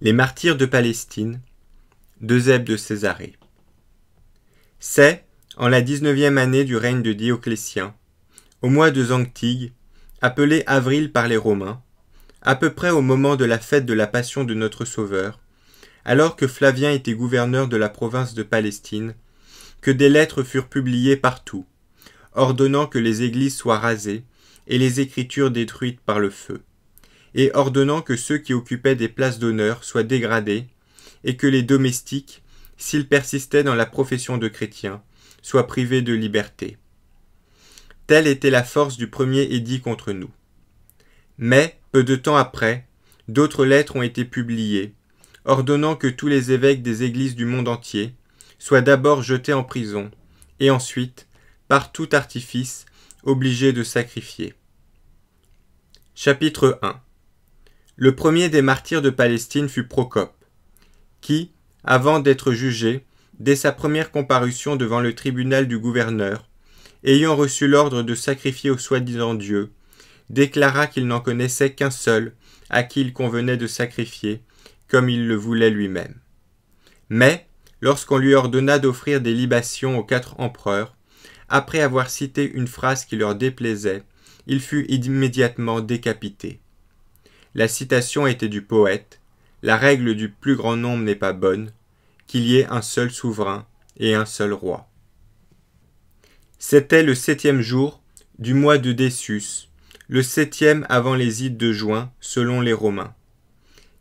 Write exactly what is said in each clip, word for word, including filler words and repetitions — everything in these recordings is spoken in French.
Les martyrs de Palestine, d'Eusèbe de Césarée. C'est, en la dix-neuvième année du règne de Dioclétien, au mois de Zanctigue, appelé avril par les Romains, à peu près au moment de la fête de la Passion de notre Sauveur, alors que Flavien était gouverneur de la province de Palestine, que des lettres furent publiées partout, ordonnant que les églises soient rasées et les écritures détruites par le feu, et ordonnant que ceux qui occupaient des places d'honneur soient dégradés, et que les domestiques, s'ils persistaient dans la profession de chrétiens, soient privés de liberté. Telle était la force du premier édit contre nous. Mais, peu de temps après, d'autres lettres ont été publiées, ordonnant que tous les évêques des églises du monde entier soient d'abord jetés en prison, et ensuite, par tout artifice, obligés de sacrifier. Chapitre un. Le premier des martyrs de Palestine fut Procope, qui, avant d'être jugé, dès sa première comparution devant le tribunal du gouverneur, ayant reçu l'ordre de sacrifier au soi-disant Dieu, déclara qu'il n'en connaissait qu'un seul à qui il convenait de sacrifier, comme il le voulait lui-même. Mais, lorsqu'on lui ordonna d'offrir des libations aux quatre empereurs, après avoir cité une phrase qui leur déplaisait, il fut immédiatement décapité. La citation était du poète, « La règle du plus grand nombre n'est pas bonne, qu'il y ait un seul souverain et un seul roi. » C'était le septième jour du mois de Décius, le septième avant les ides de juin, selon les Romains,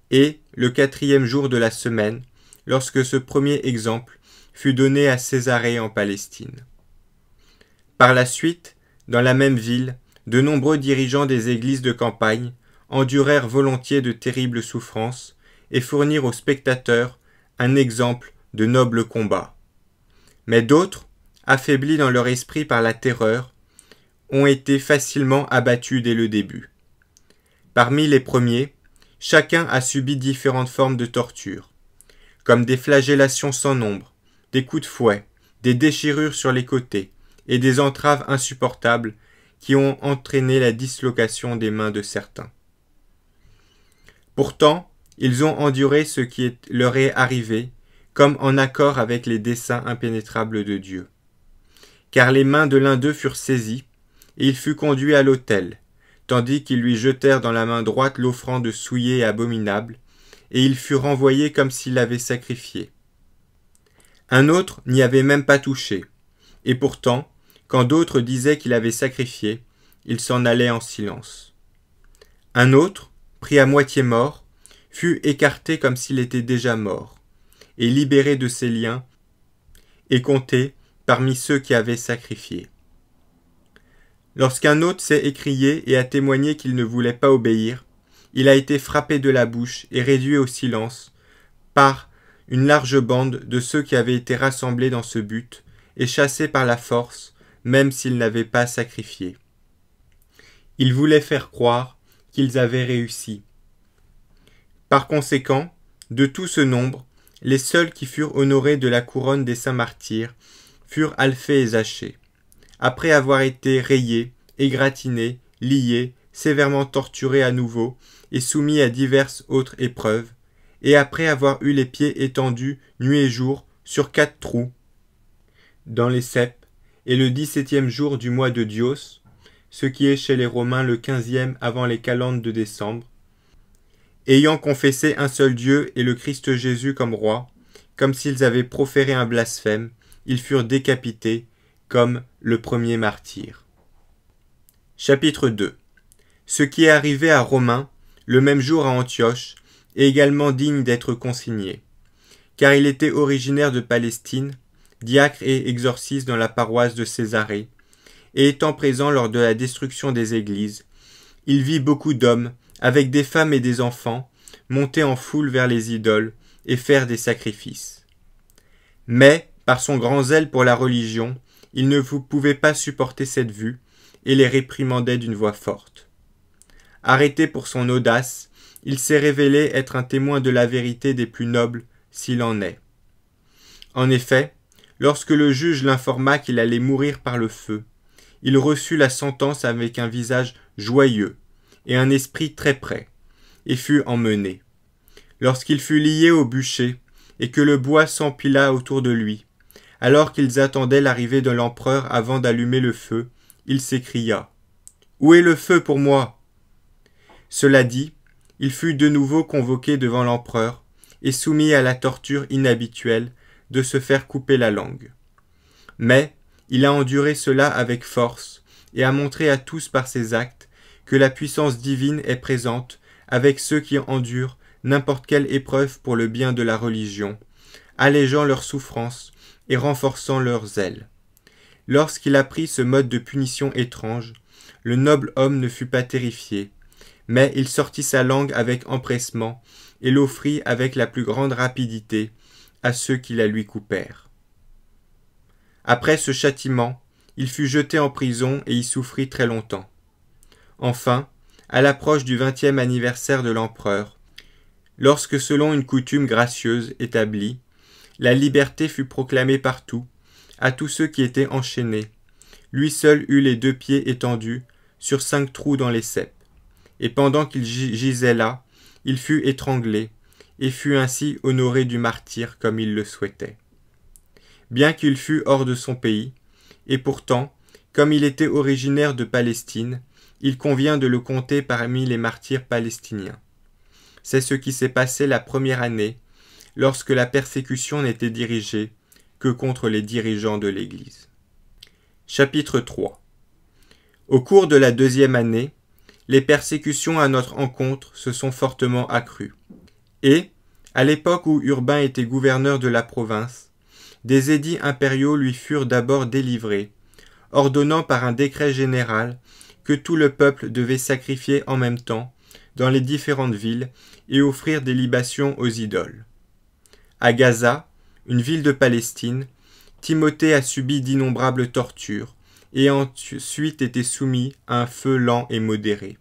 et le quatrième jour de la semaine, lorsque ce premier exemple fut donné à Césarée en Palestine. Par la suite, dans la même ville, de nombreux dirigeants des églises de campagne endurèrent volontiers de terribles souffrances et fournirent aux spectateurs un exemple de nobles combats. Mais d'autres, affaiblis dans leur esprit par la terreur, ont été facilement abattus dès le début. Parmi les premiers, chacun a subi différentes formes de torture, comme des flagellations sans nombre, des coups de fouet, des déchirures sur les côtés et des entraves insupportables qui ont entraîné la dislocation des mains de certains. Pourtant, ils ont enduré ce qui leur est arrivé, comme en accord avec les desseins impénétrables de Dieu. Car les mains de l'un d'eux furent saisies, et il fut conduit à l'autel, tandis qu'ils lui jetèrent dans la main droite l'offrande souillée et abominable, et il fut renvoyé comme s'il l'avait sacrifié. Un autre n'y avait même pas touché, et pourtant, quand d'autres disaient qu'il avait sacrifié, il s'en allait en silence. Un autre, pris à moitié mort, fut écarté comme s'il était déjà mort, et libéré de ses liens, et compté parmi ceux qui avaient sacrifié. Lorsqu'un autre s'est écrié et a témoigné qu'il ne voulait pas obéir, il a été frappé de la bouche et réduit au silence par une large bande de ceux qui avaient été rassemblés dans ce but et chassés par la force, même s'ils n'avaient pas sacrifié. Ils voulaient faire croire qu'ils avaient réussi. Par conséquent, de tout ce nombre, les seuls qui furent honorés de la couronne des saints martyrs furent Alphée et Zachée, après avoir été rayés, égratignés, liés, sévèrement torturés à nouveau et soumis à diverses autres épreuves, et après avoir eu les pieds étendus nuit et jour sur quatre trous dans les ceps, et le dix-septième jour du mois de Dios, ce qui est chez les Romains le quinzième avant les calendes de décembre, ayant confessé un seul Dieu et le Christ Jésus comme roi, comme s'ils avaient proféré un blasphème, ils furent décapités comme le premier martyr. Chapitre deux. Ce qui est arrivé à Romains, le même jour à Antioche, est également digne d'être consigné, car il était originaire de Palestine, diacre et exorciste dans la paroisse de Césarée, et étant présent lors de la destruction des églises, il vit beaucoup d'hommes, avec des femmes et des enfants, monter en foule vers les idoles et faire des sacrifices. Mais, par son grand zèle pour la religion, il ne pouvait pas supporter cette vue et les réprimandait d'une voix forte. Arrêté pour son audace, il s'est révélé être un témoin de la vérité des plus nobles, s'il en est. En effet, lorsque le juge l'informa qu'il allait mourir par le feu, il reçut la sentence avec un visage joyeux et un esprit très prêt, et fut emmené. lorsqu'il fut lié au bûcher, et que le bois s'empila autour de lui. Alors qu'ils attendaient l'arrivée de l'empereur avant d'allumer le feu, il s'écria « Où est le feu pour moi ?» Cela dit, il fut de nouveau convoqué devant l'empereur, et soumis à la torture inhabituelle de se faire couper la langue. Mais il a enduré cela avec force, et a montré à tous par ses actes que la puissance divine est présente avec ceux qui endurent n'importe quelle épreuve pour le bien de la religion, allégeant leurs souffrances et renforçant leur zèle. Lorsqu'il apprit ce mode de punition étrange, le noble homme ne fut pas terrifié, mais il sortit sa langue avec empressement et l'offrit avec la plus grande rapidité à ceux qui la lui coupèrent. Après ce châtiment, il fut jeté en prison et y souffrit très longtemps. Enfin, à l'approche du vingtième anniversaire de l'empereur, lorsque, selon une coutume gracieuse établie, la liberté fut proclamée partout, à tous ceux qui étaient enchaînés, lui seul eut les deux pieds étendus sur cinq trous dans les ceps, et pendant qu'il gisait là, il fut étranglé, et fut ainsi honoré du martyre comme il le souhaitait. Bien qu'il fût hors de son pays, et pourtant, comme il était originaire de Palestine, il convient de le compter parmi les martyrs palestiniens. C'est ce qui s'est passé la première année, lorsque la persécution n'était dirigée que contre les dirigeants de l'Église. Chapitre trois. Au cours de la deuxième année, les persécutions à notre encontre se sont fortement accrues. Et, à l'époque où Urbain était gouverneur de la province, des édits impériaux lui furent d'abord délivrés, ordonnant par un décret général que tout le peuple devait sacrifier en même temps dans les différentes villes et offrir des libations aux idoles. À Gaza, une ville de Palestine, Timothée a subi d'innombrables tortures et ensuite été soumis à un feu lent et modéré.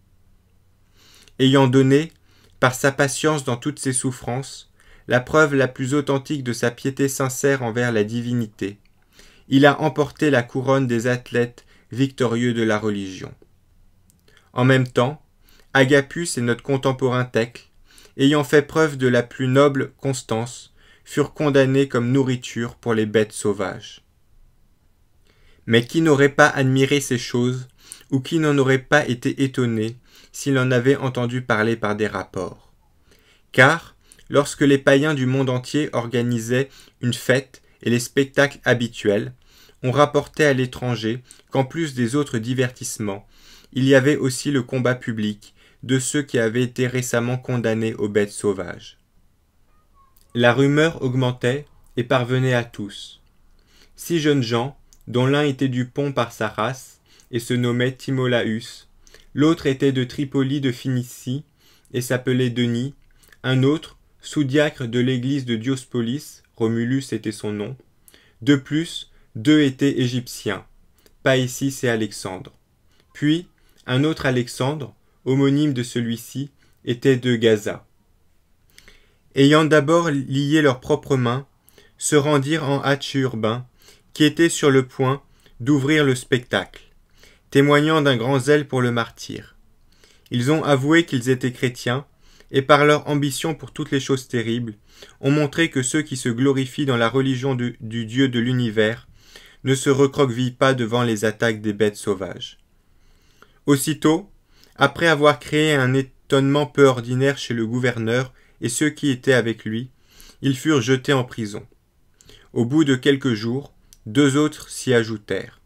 Ayant donné, par sa patience dans toutes ses souffrances, la preuve la plus authentique de sa piété sincère envers la divinité, il a emporté la couronne des athlètes victorieux de la religion. En même temps, Agapus et notre contemporain Thècle, ayant fait preuve de la plus noble constance, furent condamnés comme nourriture pour les bêtes sauvages. Mais qui n'aurait pas admiré ces choses, ou qui n'en aurait pas été étonné s'il en avait entendu parler par des rapports? Car, lorsque les païens du monde entier organisaient une fête et les spectacles habituels, on rapportait à l'étranger qu'en plus des autres divertissements, il y avait aussi le combat public de ceux qui avaient été récemment condamnés aux bêtes sauvages. La rumeur augmentait et parvenait à tous. Six jeunes gens, dont l'un était du Pont par sa race et se nommait Timolaüs, l'autre était de Tripoli de Phénicie et s'appelait Denis, un autre, sous-diacre de l'église de Diospolis, Romulus était son nom. De plus, deux étaient égyptiens, Païsis et Alexandre. Puis, un autre Alexandre, homonyme de celui-ci, était de Gaza. Ayant d'abord lié leurs propres mains, se rendirent en hâte chez Urbain, qui était sur le point d'ouvrir le spectacle, témoignant d'un grand zèle pour le martyr. Ils ont avoué qu'ils étaient chrétiens, et par leur ambition pour toutes les choses terribles, ont montré que ceux qui se glorifient dans la religion du, du Dieu de l'univers ne se recroquevillent pas devant les attaques des bêtes sauvages. Aussitôt, après avoir créé un étonnement peu ordinaire chez le gouverneur et ceux qui étaient avec lui, ils furent jetés en prison. Au bout de quelques jours, deux autres s'y ajoutèrent.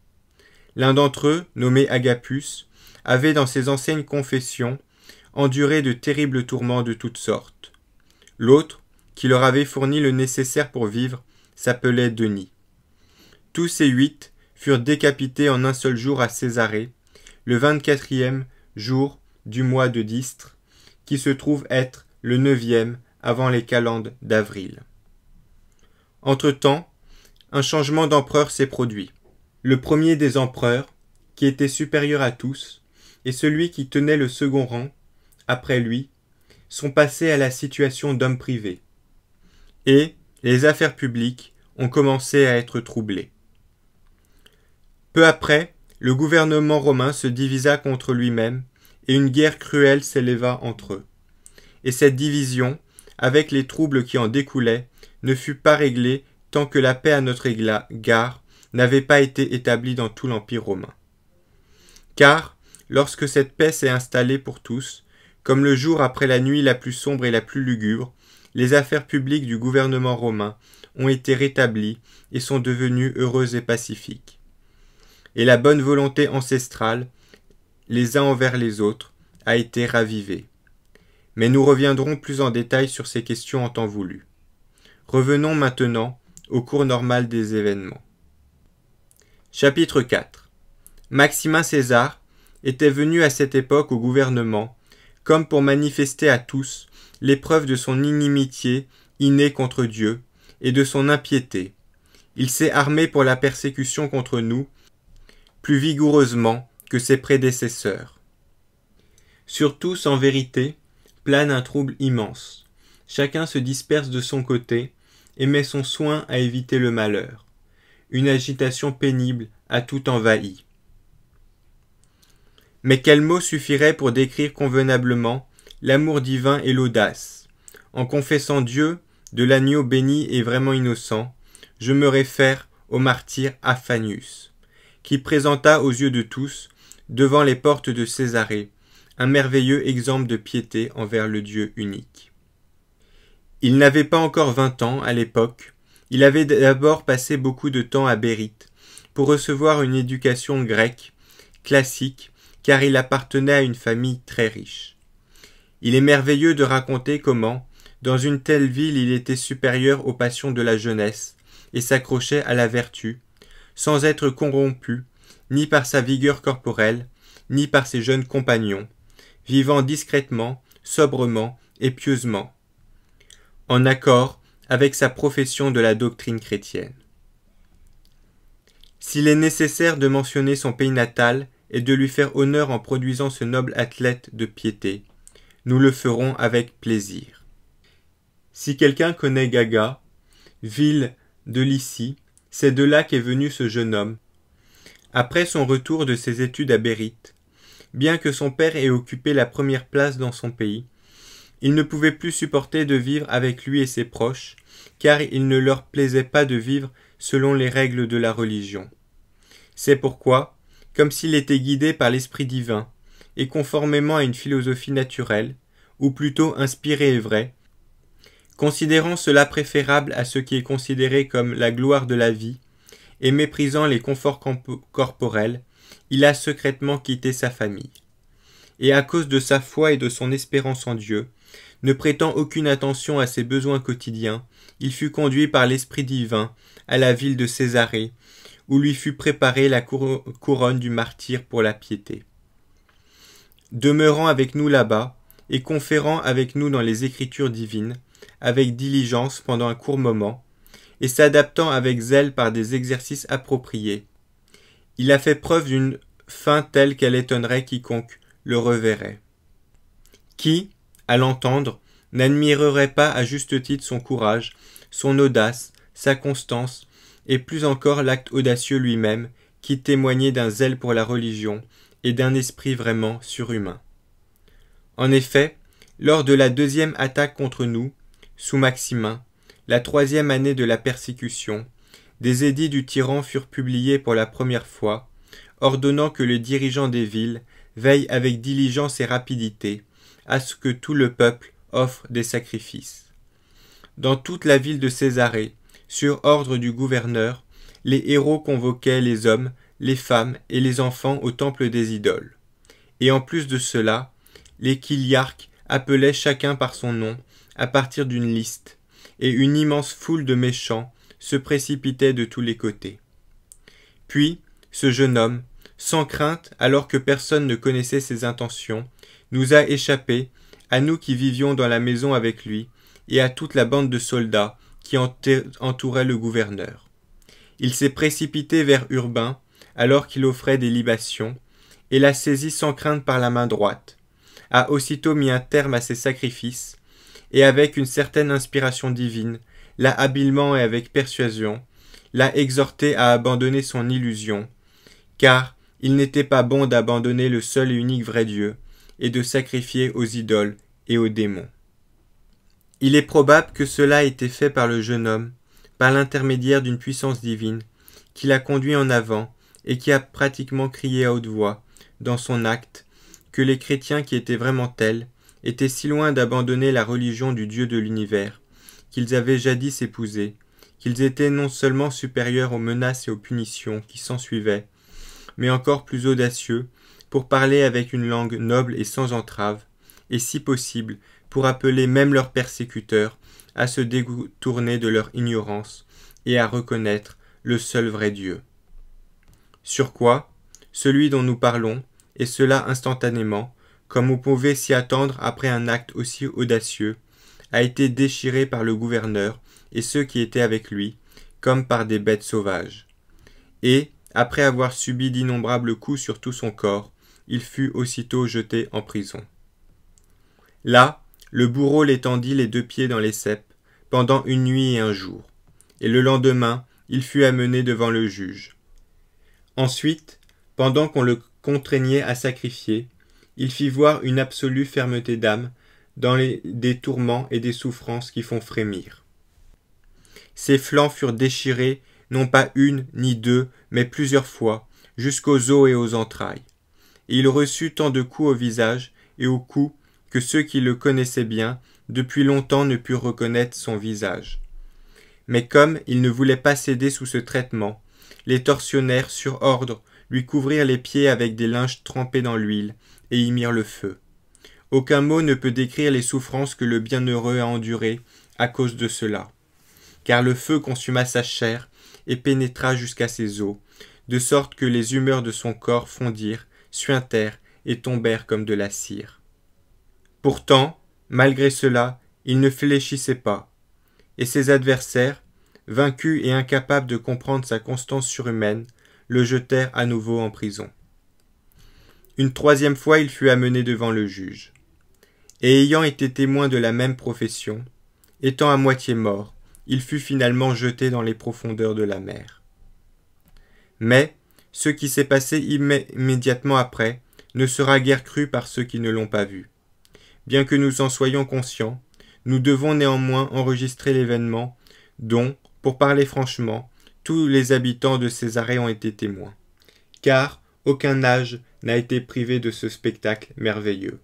L'un d'entre eux, nommé Agapus, avait dans ses anciennes confessions enduré de terribles tourments de toutes sortes. L'autre, qui leur avait fourni le nécessaire pour vivre, s'appelait Denis. Tous ces huit furent décapités en un seul jour à Césarée, le vingt-quatrième jour du mois de Distre, qui se trouve être le neuvième avant les calendes d'avril. Entre-temps, un changement d'empereur s'est produit. Le premier des empereurs, qui était supérieur à tous, et celui qui tenait le second rang, après lui, sont passés à la situation d'hommes privés. Et les affaires publiques ont commencé à être troublées. Peu après, le gouvernement romain se divisa contre lui-même, et une guerre cruelle s'éleva entre eux. Et cette division avec les troubles qui en découlaient, ne fut pas réglée tant que la paix à notre égard n'avait pas été établie dans tout l'Empire romain. Car, lorsque cette paix s'est installée pour tous, comme le jour après la nuit la plus sombre et la plus lugubre, les affaires publiques du gouvernement romain ont été rétablies et sont devenues heureuses et pacifiques. Et la bonne volonté ancestrale, les uns envers les autres, a été ravivée. Mais nous reviendrons plus en détail sur ces questions en temps voulu. Revenons maintenant au cours normal des événements. Chapitre quatre. Maximin César était venu à cette époque au gouvernement, comme pour manifester à tous l'épreuve de son inimitié innée contre Dieu et de son impiété. Il s'est armé pour la persécution contre nous plus vigoureusement que ses prédécesseurs. Sur tous, en vérité, plane un trouble immense. Chacun se disperse de son côté et met son soin à éviter le malheur. Une agitation pénible a tout envahi. Mais quel mot suffirait pour décrire convenablement l'amour divin et l'audace? En confessant Dieu, de l'agneau béni et vraiment innocent, je me réfère au martyr Aphanius, qui présenta aux yeux de tous, devant les portes de Césarée, un merveilleux exemple de piété envers le Dieu unique. Il n'avait pas encore vingt ans à l'époque, il avait d'abord passé beaucoup de temps à Bérite, pour recevoir une éducation grecque, classique, car il appartenait à une famille très riche. Il est merveilleux de raconter comment, dans une telle ville, il était supérieur aux passions de la jeunesse et s'accrochait à la vertu, sans être corrompu, ni par sa vigueur corporelle, ni par ses jeunes compagnons, vivant discrètement, sobrement et pieusement, en accord avec sa profession de la doctrine chrétienne. S'il est nécessaire de mentionner son pays natal, et de lui faire honneur en produisant ce noble athlète de piété, nous le ferons avec plaisir. Si quelqu'un connaît Gaza, ville de Lycie, c'est de là qu'est venu ce jeune homme. Après son retour de ses études à Bérite, bien que son père ait occupé la première place dans son pays, il ne pouvait plus supporter de vivre avec lui et ses proches, car il ne leur plaisait pas de vivre selon les règles de la religion. C'est pourquoi, comme s'il était guidé par l'esprit divin, et conformément à une philosophie naturelle, ou plutôt inspirée et vraie, considérant cela préférable à ce qui est considéré comme la gloire de la vie, et méprisant les conforts corporels, il a secrètement quitté sa famille. Et à cause de sa foi et de son espérance en Dieu, ne prêtant aucune attention à ses besoins quotidiens, il fut conduit par l'esprit divin à la ville de Césarée, où lui fut préparée la couronne du martyr pour la piété. Demeurant avec nous là-bas, et conférant avec nous dans les Écritures divines, avec diligence pendant un court moment, et s'adaptant avec zèle par des exercices appropriés, il a fait preuve d'une fin telle qu'elle étonnerait quiconque le reverrait. Qui, à l'entendre, n'admirerait pas à juste titre son courage, son audace, sa constance, et plus encore l'acte audacieux lui-même, qui témoignait d'un zèle pour la religion et d'un esprit vraiment surhumain. En effet, lors de la deuxième attaque contre nous, sous Maximin, la troisième année de la persécution, des édits du tyran furent publiés pour la première fois, ordonnant que le dirigeant des villes veille avec diligence et rapidité à ce que tout le peuple offre des sacrifices. Dans toute la ville de Césarée, sur ordre du gouverneur, les héros convoquaient les hommes, les femmes et les enfants au temple des idoles. Et en plus de cela, les chiliarques appelaient chacun par son nom à partir d'une liste, et une immense foule de méchants se précipitait de tous les côtés. Puis, ce jeune homme, sans crainte, alors que personne ne connaissait ses intentions, nous a échappés, à nous qui vivions dans la maison avec lui, et à toute la bande de soldats qui entourait le gouverneur. Il s'est précipité vers Urbain, alors qu'il offrait des libations, et l'a saisi sans crainte par la main droite, a aussitôt mis un terme à ses sacrifices, et avec une certaine inspiration divine, l'a habilement et avec persuasion, l'a exhorté à abandonner son illusion, car il n'était pas bon d'abandonner le seul et unique vrai Dieu, et de sacrifier aux idoles et aux démons. Il est probable que cela a été fait par le jeune homme, par l'intermédiaire d'une puissance divine, qui l'a conduit en avant et qui a pratiquement crié à haute voix, dans son acte, que les chrétiens qui étaient vraiment tels étaient si loin d'abandonner la religion du Dieu de l'univers, qu'ils avaient jadis épousée, qu'ils étaient non seulement supérieurs aux menaces et aux punitions qui s'ensuivaient, mais encore plus audacieux, pour parler avec une langue noble et sans entrave, et si possible, pour appeler même leurs persécuteurs à se détourner de leur ignorance et à reconnaître le seul vrai Dieu. Sur quoi, celui dont nous parlons, et cela instantanément, comme on pouvait s'y attendre après un acte aussi audacieux, a été déchiré par le gouverneur et ceux qui étaient avec lui, comme par des bêtes sauvages. Et, après avoir subi d'innombrables coups sur tout son corps, il fut aussitôt jeté en prison. Là, le bourreau l'étendit les deux pieds dans les ceps, pendant une nuit et un jour, et le lendemain, il fut amené devant le juge. Ensuite, pendant qu'on le contraignait à sacrifier, il fit voir une absolue fermeté d'âme dans les, des tourments et des souffrances qui font frémir. Ses flancs furent déchirés, non pas une ni deux, mais plusieurs fois, jusqu'aux os et aux entrailles. Et il reçut tant de coups au visage et au cou que ceux qui le connaissaient bien depuis longtemps ne purent reconnaître son visage. Mais comme il ne voulait pas céder sous ce traitement, les tortionnaires, sur ordre, lui couvrirent les pieds avec des linges trempés dans l'huile et y mirent le feu. Aucun mot ne peut décrire les souffrances que le bienheureux a endurées à cause de cela, car le feu consuma sa chair et pénétra jusqu'à ses os, de sorte que les humeurs de son corps fondirent, suintèrent et tombèrent comme de la cire. Pourtant, malgré cela, il ne fléchissait pas, et ses adversaires, vaincus et incapables de comprendre sa constance surhumaine, le jetèrent à nouveau en prison. Une troisième fois, il fut amené devant le juge. Et ayant été témoin de la même profession, étant à moitié mort, il fut finalement jeté dans les profondeurs de la mer. Mais ce qui s'est passé immé immédiatement après ne sera guère cru par ceux qui ne l'ont pas vu. Bien que nous en soyons conscients, nous devons néanmoins enregistrer l'événement dont, pour parler franchement, tous les habitants de Césarée ont été témoins, car aucun âge n'a été privé de ce spectacle merveilleux.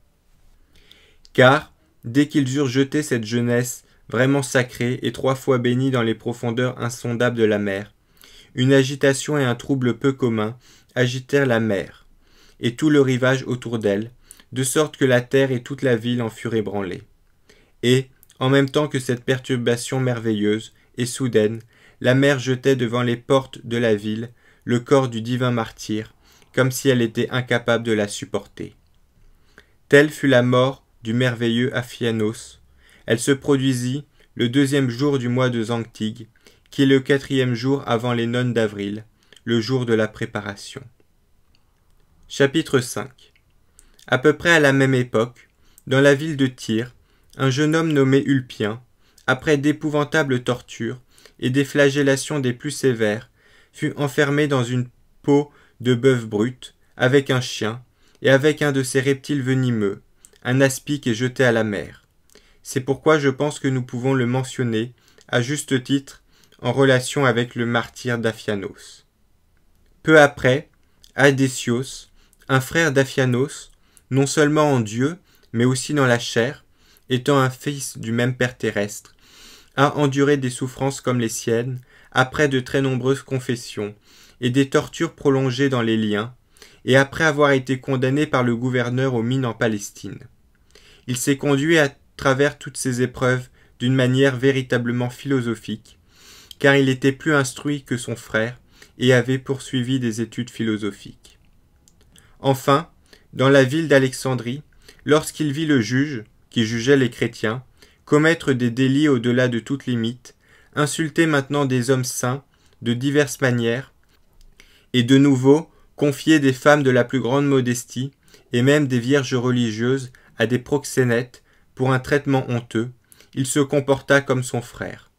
Car, dès qu'ils eurent jeté cette jeunesse vraiment sacrée et trois fois bénie dans les profondeurs insondables de la mer, une agitation et un trouble peu communs agitèrent la mer et tout le rivage autour d'elle, de sorte que la terre et toute la ville en furent ébranlées. Et, en même temps que cette perturbation merveilleuse et soudaine, la mer jetait devant les portes de la ville le corps du divin martyr, comme si elle était incapable de la supporter. Telle fut la mort du merveilleux Aphianos. Elle se produisit le deuxième jour du mois de Zanctig, qui est le quatrième jour avant les nonnes d'avril, le jour de la préparation. Chapitre cinq. À peu près à la même époque, dans la ville de Tyr, un jeune homme nommé Ulpien, après d'épouvantables tortures et des flagellations des plus sévères, fut enfermé dans une peau de bœuf brut, avec un chien, et avec un de ces reptiles venimeux, un aspic est jeté à la mer. C'est pourquoi je pense que nous pouvons le mentionner, à juste titre, en relation avec le martyr d'Aphianos. Peu après, Adécios, un frère d'Aphianos, non seulement en Dieu, mais aussi dans la chair, étant un fils du même père terrestre, a enduré des souffrances comme les siennes, après de très nombreuses confessions, et des tortures prolongées dans les liens, et après avoir été condamné par le gouverneur aux mines en Palestine. Il s'est conduit à travers toutes ces épreuves d'une manière véritablement philosophique, car il était plus instruit que son frère et avait poursuivi des études philosophiques. Enfin, dans la ville d'Alexandrie, lorsqu'il vit le juge, qui jugeait les chrétiens, commettre des délits au-delà de toute limite, insulter maintenant des hommes saints de diverses manières, et de nouveau confier des femmes de la plus grande modestie, et même des vierges religieuses, à des proxénètes, pour un traitement honteux, il se comporta comme son frère.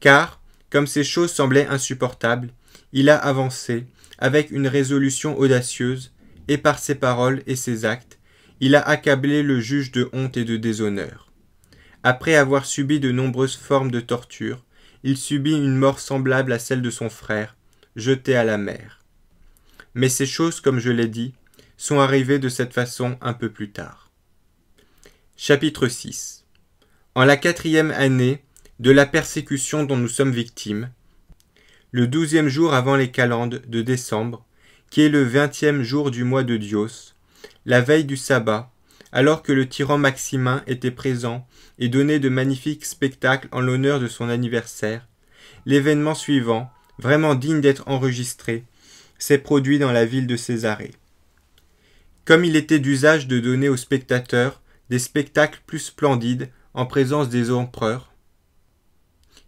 Car, comme ces choses semblaient insupportables, il a avancé, avec une résolution audacieuse, et par ses paroles et ses actes, il a accablé le juge de honte et de déshonneur. Après avoir subi de nombreuses formes de torture, il subit une mort semblable à celle de son frère, jeté à la mer. Mais ces choses, comme je l'ai dit, sont arrivées de cette façon un peu plus tard. Chapitre six. En la quatrième année de la persécution dont nous sommes victimes, le douzième jour avant les calendes de décembre, qui est le vingtième jour du mois de Dios, la veille du sabbat, alors que le tyran Maximin était présent et donnait de magnifiques spectacles en l'honneur de son anniversaire, l'événement suivant, vraiment digne d'être enregistré, s'est produit dans la ville de Césarée. Comme il était d'usage de donner aux spectateurs des spectacles plus splendides en présence des empereurs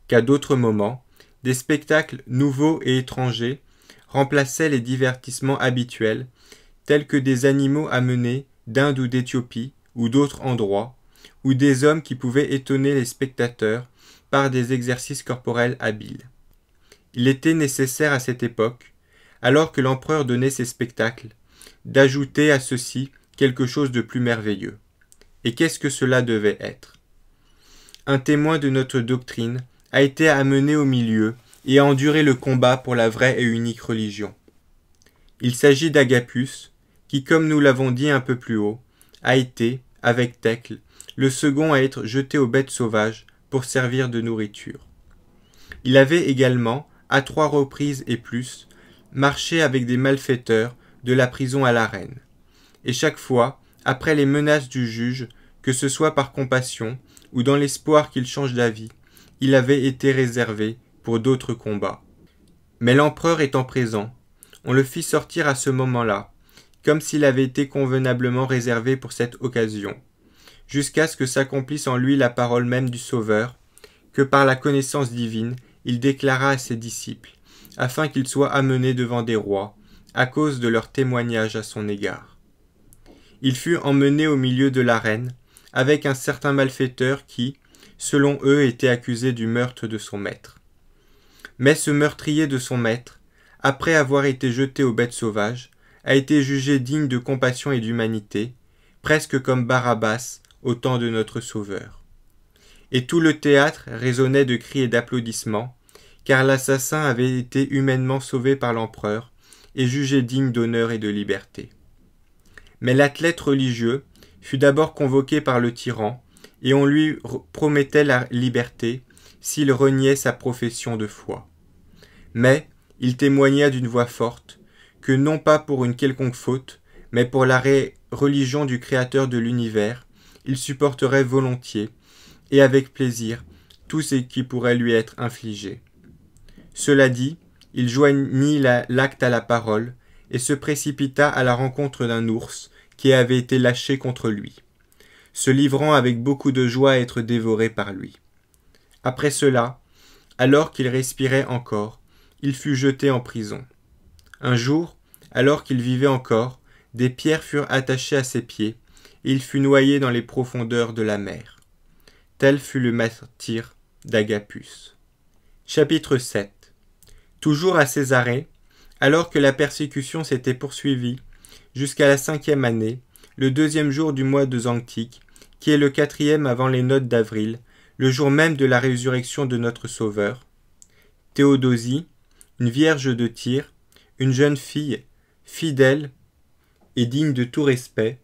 qu'à d'autres moments, des spectacles nouveaux et étrangers remplaçaient les divertissements habituels, tels que des animaux amenés d'Inde ou d'Éthiopie ou d'autres endroits, ou des hommes qui pouvaient étonner les spectateurs par des exercices corporels habiles. Il était nécessaire à cette époque, alors que l'empereur donnait ses spectacles, d'ajouter à ceci quelque chose de plus merveilleux. Et qu'est-ce que cela devait être? Un témoin de notre doctrine a été amené au milieu et a enduré le combat pour la vraie et unique religion. Il s'agit d'Agapus, qui, comme nous l'avons dit un peu plus haut, a été, avec Thècle, le second à être jeté aux bêtes sauvages pour servir de nourriture. Il avait également, à trois reprises et plus, marché avec des malfaiteurs de la prison à l'arène, et chaque fois, après les menaces du juge, que ce soit par compassion ou dans l'espoir qu'il change d'avis, il avait été réservé pour d'autres combats. Mais l'empereur étant présent, on le fit sortir à ce moment-là, comme s'il avait été convenablement réservé pour cette occasion, jusqu'à ce que s'accomplisse en lui la parole même du Sauveur, que par la connaissance divine, il déclara à ses disciples, afin qu'ils soient amenés devant des rois, à cause de leur témoignage à son égard. Il fut emmené au milieu de l'arène, avec un certain malfaiteur qui, selon eux, était accusé du meurtre de son maître. Mais ce meurtrier de son maître, après avoir été jeté aux bêtes sauvages, a été jugé digne de compassion et d'humanité, presque comme Barabbas au temps de notre Sauveur. Et tout le théâtre résonnait de cris et d'applaudissements, car l'assassin avait été humainement sauvé par l'empereur et jugé digne d'honneur et de liberté. Mais l'athlète religieux fut d'abord convoqué par le tyran, et on lui promettait la liberté s'il reniait sa profession de foi. Mais il témoigna d'une voix forte, que non pas pour une quelconque faute, mais pour la religion du Créateur de l'univers, il supporterait volontiers, et avec plaisir, tout ce qui pourrait lui être infligé. Cela dit, il joignit l'acte à la parole, et se précipita à la rencontre d'un ours qui avait été lâché contre lui, se livrant avec beaucoup de joie à être dévoré par lui. Après cela, alors qu'il respirait encore, il fut jeté en prison. Un jour, alors qu'il vivait encore, des pierres furent attachées à ses pieds, et il fut noyé dans les profondeurs de la mer. Tel fut le martyre d'Agapus. Chapitre sept. Toujours à Césarée, alors que la persécution s'était poursuivie, jusqu'à la cinquième année, le deuxième jour du mois de Xantique, qui est le quatrième avant les noces d'avril, le jour même de la résurrection de notre Sauveur, Théodosie, une vierge de Tyr, une jeune fille, fidèle et digne de tout respect,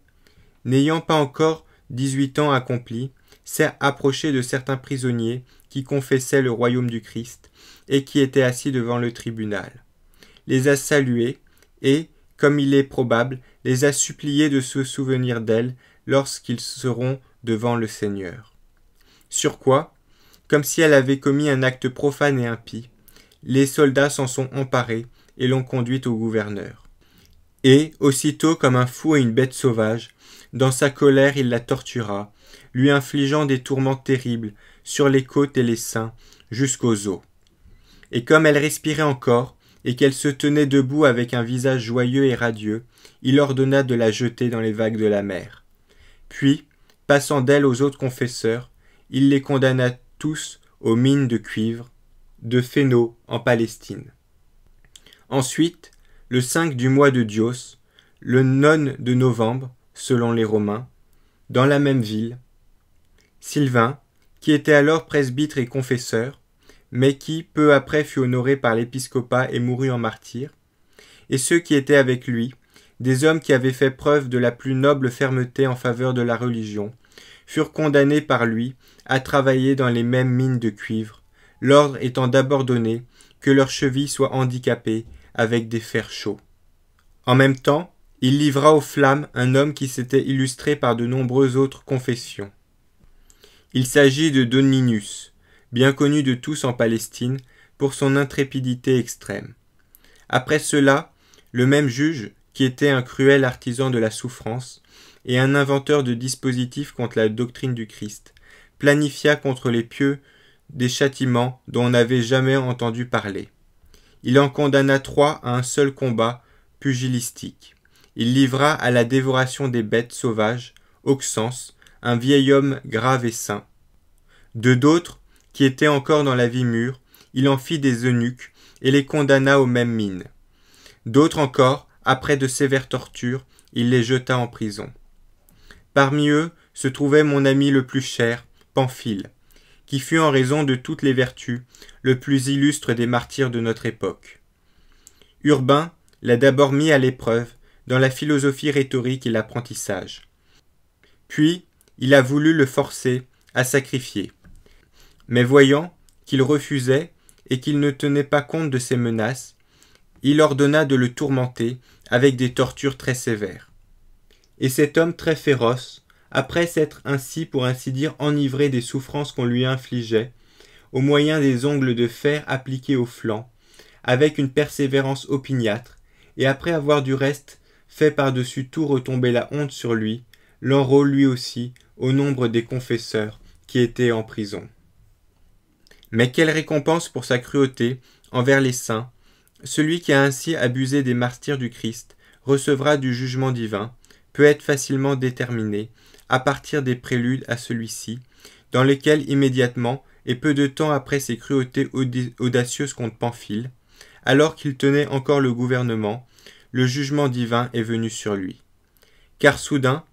n'ayant pas encore dix-huit ans accomplis, s'est approchée de certains prisonniers qui confessaient le royaume du Christ et qui étaient assis devant le tribunal, les a salués et, comme il est probable, les a suppliés de se souvenir d'elle lorsqu'ils seront devant le Seigneur. Sur quoi, comme si elle avait commis un acte profane et impie, les soldats s'en sont emparés et l'ont conduite au gouverneur. Et, aussitôt comme un fou et une bête sauvage, dans sa colère il la tortura, lui infligeant des tourments terribles sur les côtes et les seins, jusqu'aux os. Et comme elle respirait encore, et qu'elle se tenait debout avec un visage joyeux et radieux, il ordonna de la jeter dans les vagues de la mer. Puis, passant d'elle aux autres confesseurs, il les condamna tous aux mines de cuivre, de Phéno en Palestine. Ensuite, le cinq du mois de Dios, le neuf de novembre, selon les Romains, dans la même ville, Sylvain, qui était alors presbytre et confesseur, mais qui, peu après, fut honoré par l'épiscopat et mourut en martyr, et ceux qui étaient avec lui, des hommes qui avaient fait preuve de la plus noble fermeté en faveur de la religion, furent condamnés par lui à travailler dans les mêmes mines de cuivre, l'ordre étant d'abord donné que leurs chevilles soient handicapées avec des fers chauds. En même temps, il livra aux flammes un homme qui s'était illustré par de nombreuses autres confessions. Il s'agit de Doninus, bien connu de tous en Palestine pour son intrépidité extrême. Après cela, le même juge, qui était un cruel artisan de la souffrance et un inventeur de dispositifs contre la doctrine du Christ, planifia contre les pieux des châtiments dont on n'avait jamais entendu parler. Il en condamna trois à un seul combat pugilistique. Il livra à la dévoration des bêtes sauvages, Auxence, un vieil homme grave et saint. De d'autres, qui étaient encore dans la vie mûre, il en fit des eunuques et les condamna aux mêmes mines. D'autres encore, après de sévères tortures, il les jeta en prison. Parmi eux se trouvait mon ami le plus cher, Pamphile, qui fut en raison de toutes les vertus le plus illustre des martyrs de notre époque. Urbain l'a d'abord mis à l'épreuve dans la philosophie rhétorique et l'apprentissage. Puis, il a voulu le forcer à sacrifier. Mais voyant qu'il refusait et qu'il ne tenait pas compte de ses menaces, il ordonna de le tourmenter avec des tortures très sévères. Et cet homme très féroce, après s'être ainsi, pour ainsi dire, enivré des souffrances qu'on lui infligeait, au moyen des ongles de fer appliqués aux flancs, avec une persévérance opiniâtre, et après avoir du reste fait par-dessus tout retomber la honte sur lui, l'enrôle lui aussi au nombre des confesseurs qui étaient en prison. Mais quelle récompense pour sa cruauté envers les saints! Celui qui a ainsi abusé des martyrs du Christ recevra du jugement divin, peut être facilement déterminé à partir des préludes à celui-ci, dans lesquels immédiatement et peu de temps après ses cruautés audacieuses contre Pamphile, alors qu'il tenait encore le gouvernement, le jugement divin est venu sur lui. Car soudain,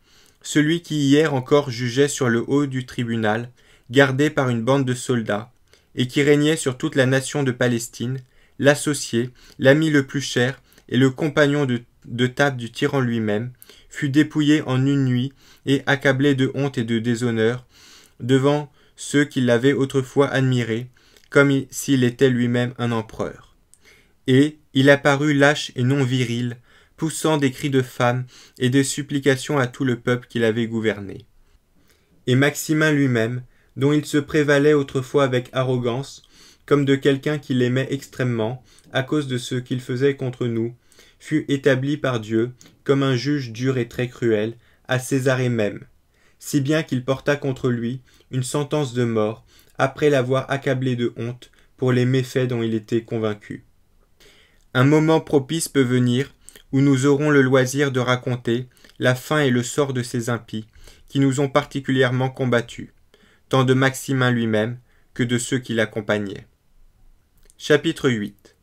celui qui hier encore jugeait sur le haut du tribunal, gardé par une bande de soldats, et qui régnait sur toute la nation de Palestine, l'associé, l'ami le plus cher et le compagnon de, de table du tyran lui-même, fut dépouillé en une nuit et accablé de honte et de déshonneur devant ceux qui l'avaient autrefois admiré, comme s'il était lui-même un empereur. Et il apparut lâche et non viril, poussant des cris de femme et des supplications à tout le peuple qu'il avait gouverné. Et Maximin lui-même, dont il se prévalait autrefois avec arrogance, comme de quelqu'un qui l'aimait extrêmement, à cause de ce qu'il faisait contre nous, fut établi par Dieu, comme un juge dur et très cruel, à Césarée même, si bien qu'il porta contre lui une sentence de mort, après l'avoir accablé de honte pour les méfaits dont il était convaincu. Un moment propice peut venir, où nous aurons le loisir de raconter la fin et le sort de ces impies, qui nous ont particulièrement combattus, tant de Maximin lui-même que de ceux qui l'accompagnaient. Chapitre huit.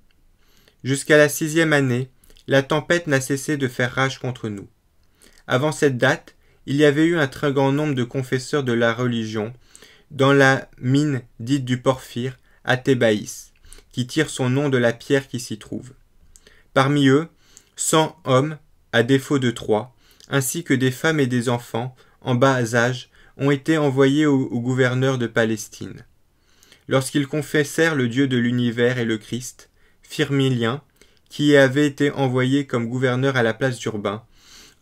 Jusqu'à la sixième année, la tempête n'a cessé de faire rage contre nous. Avant cette date, il y avait eu un très grand nombre de confesseurs de la religion dans la mine dite du Porphyre à Thébaïs, qui tire son nom de la pierre qui s'y trouve. Parmi eux, cent hommes, à défaut de trois, ainsi que des femmes et des enfants en bas âge, ont été envoyés au, au gouverneur de Palestine. Lorsqu'ils confessèrent le Dieu de l'univers et le Christ, Firmilien, qui avait été envoyé comme gouverneur à la place d'Urbain,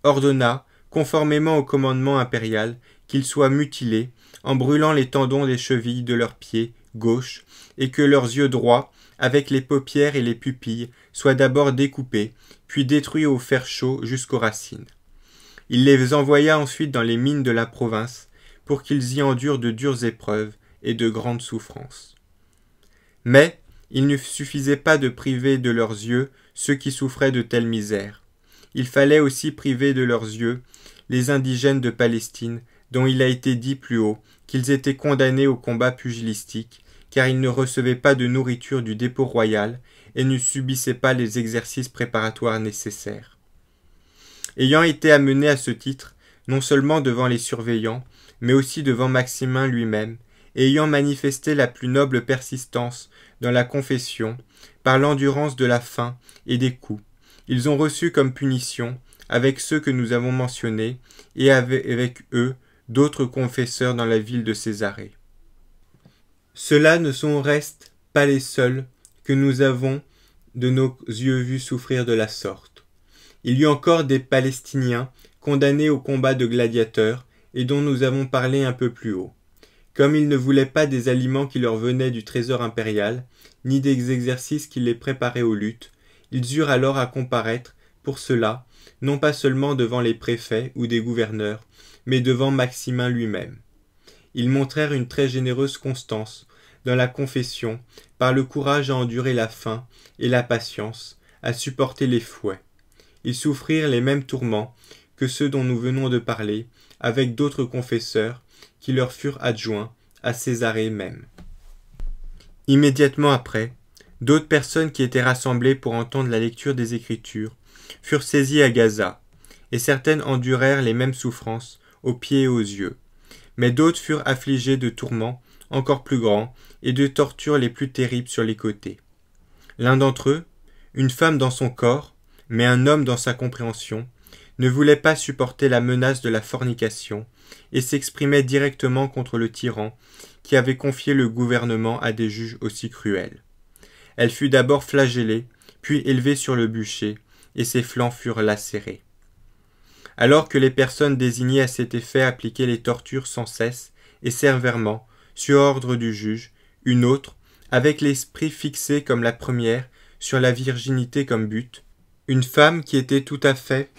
ordonna, conformément au commandement impérial, qu'ils soient mutilés en brûlant les tendons des chevilles de leurs pieds gauches et que leurs yeux droits, avec les paupières et les pupilles, soient d'abord découpés, puis détruits au fer chaud jusqu'aux racines. Il les envoya ensuite dans les mines de la province pour qu'ils y endurent de dures épreuves et de grandes souffrances. Mais il ne suffisait pas de priver de leurs yeux ceux qui souffraient de telles misères. Il fallait aussi priver de leurs yeux les indigènes de Palestine, dont il a été dit plus haut qu'ils étaient condamnés au combat pugilistique, car ils ne recevaient pas de nourriture du dépôt royal et ne subissaient pas les exercices préparatoires nécessaires. Ayant été amenés à ce titre, non seulement devant les surveillants, mais aussi devant Maximin lui-même, ayant manifesté la plus noble persistance dans la confession, par l'endurance de la faim et des coups. Ils ont reçu comme punition, avec ceux que nous avons mentionnés, et avec eux, d'autres confesseurs dans la ville de Césarée. Ceux-là ne sont au reste pas les seuls que nous avons de nos yeux vus souffrir de la sorte. Il y a encore des Palestiniens condamnés au combat de gladiateurs et dont nous avons parlé un peu plus haut. Comme ils ne voulaient pas des aliments qui leur venaient du trésor impérial, ni des exercices qui les préparaient aux luttes, ils eurent alors à comparaître, pour cela, non pas seulement devant les préfets ou des gouverneurs, mais devant Maximin lui-même. Ils montrèrent une très généreuse constance dans la confession, par le courage à endurer la faim et la patience, à supporter les fouets. Ils souffrirent les mêmes tourments que ceux dont nous venons de parler, avec d'autres confesseurs qui leur furent adjoints à Césarée même. Immédiatement après, d'autres personnes qui étaient rassemblées pour entendre la lecture des Écritures furent saisies à Gaza, et certaines endurèrent les mêmes souffrances aux pieds et aux yeux. Mais d'autres furent affligées de tourments encore plus grands et de tortures les plus terribles sur les côtés. L'un d'entre eux, une femme dans son corps, mais un homme dans sa compréhension, ne voulait pas supporter la menace de la fornication et s'exprimait directement contre le tyran qui avait confié le gouvernement à des juges aussi cruels. Elle fut d'abord flagellée, puis élevée sur le bûcher, et ses flancs furent lacérés. Alors que les personnes désignées à cet effet appliquaient les tortures sans cesse et sévèrement, sur ordre du juge, une autre, avec l'esprit fixé comme la première, sur la virginité comme but, une femme qui était tout à fait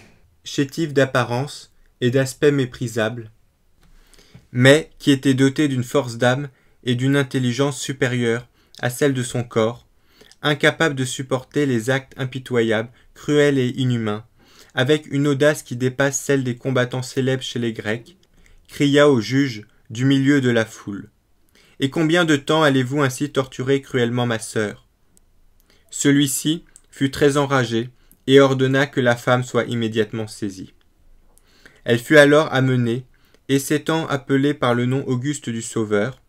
chétive d'apparence et d'aspect méprisable, mais qui était dotée d'une force d'âme et d'une intelligence supérieure à celle de son corps, incapable de supporter les actes impitoyables, cruels et inhumains, avec une audace qui dépasse celle des combattants célèbres chez les Grecs, cria au juge du milieu de la foule. « Et combien de temps allez-vous ainsi torturer cruellement ma sœur ?» Celui-ci fut très enragé et ordonna que la femme soit immédiatement saisie. Elle fut alors amenée, et s'étant appelée par le nom auguste du Sauveur,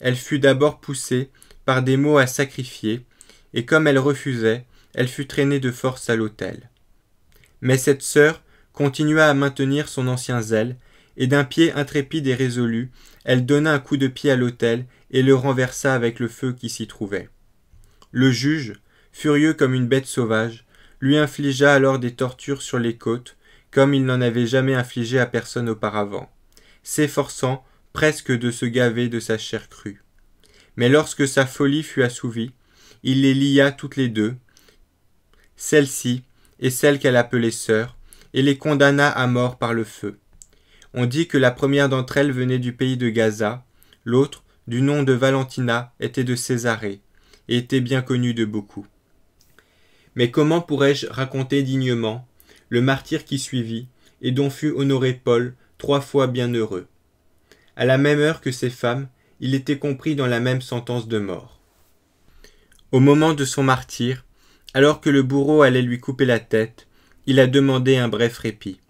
elle fut d'abord poussée par des mots à sacrifier, et comme elle refusait, elle fut traînée de force à l'autel. Mais cette sœur continua à maintenir son ancien zèle, et d'un pied intrépide et résolu, elle donna un coup de pied à l'autel et le renversa avec le feu qui s'y trouvait. Le juge, furieux comme une bête sauvage, lui infligea alors des tortures sur les côtes, comme il n'en avait jamais infligé à personne auparavant, s'efforçant presque de se gaver de sa chair crue. Mais lorsque sa folie fut assouvie, il les lia toutes les deux, celle-ci et celle qu'elle appelait sœur, et les condamna à mort par le feu. On dit que la première d'entre elles venait du pays de Gaza, l'autre, du nom de Valentina, était de Césarée, et était bien connue de beaucoup. Mais comment pourrais-je raconter dignement le martyre qui suivit et dont fut honoré Paul, trois fois bienheureux? À la même heure que ces femmes, il était compris dans la même sentence de mort. Au moment de son martyre, alors que le bourreau allait lui couper la tête, il a demandé un bref répit.